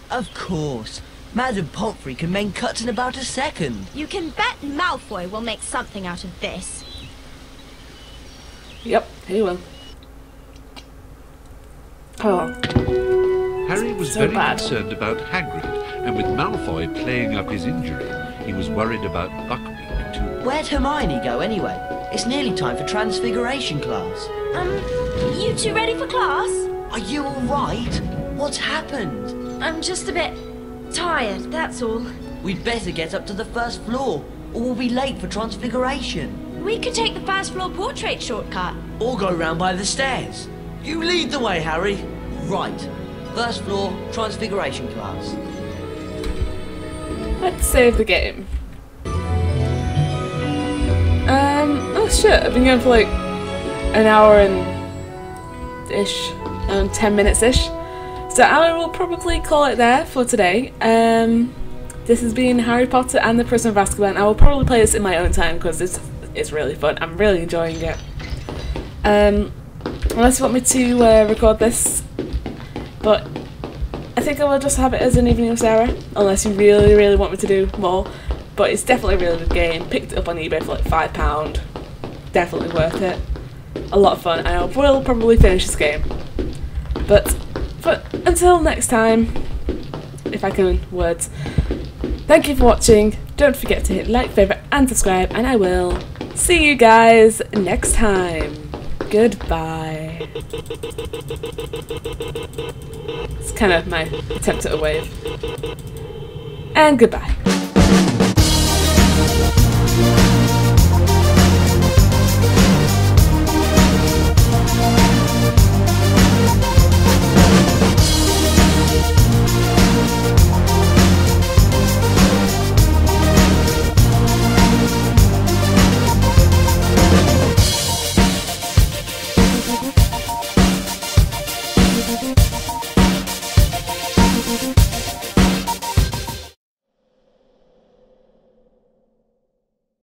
Of course. Madame Pomfrey can make cuts in about a second. You can bet Malfoy will make something out of this. Yep, he will. Oh. Harry was so very bad. concerned about Hagrid, and with Malfoy playing up his injury, he was worried about Buckbeak. Where'd Hermione go anyway? It's nearly time for Transfiguration class. Um, you two ready for class? Are you all right? What's happened? I'm just a bit tired, that's all. We'd better get up to the first floor, or we'll be late for Transfiguration. We could take the first floor portrait shortcut. Or go round by the stairs. You lead the way, Harry. Right. First floor, Transfiguration class. Let's save the game. Um, oh shit, I've been going for like an hour and ish, and ten minutes ish. So I will probably call it there for today. Um, this has been Harry Potter and the Prisoner of Azkaban. I will probably play this in my own time because it's, it's really fun. I'm really enjoying it. Um, unless you want me to uh, record this, but I think I will just have it as an evening with Sarah, unless you really, really want me to do more. But it's definitely a really good game. Picked it up on eBay for like five pounds. Definitely worth it. A lot of fun. I will probably finish this game. But, but until next time, if I can words, thank you for watching. Don't forget to hit like, favourite and subscribe. And I will see you guys next time. Goodbye. It's kind of my attempt at a wave. And goodbye.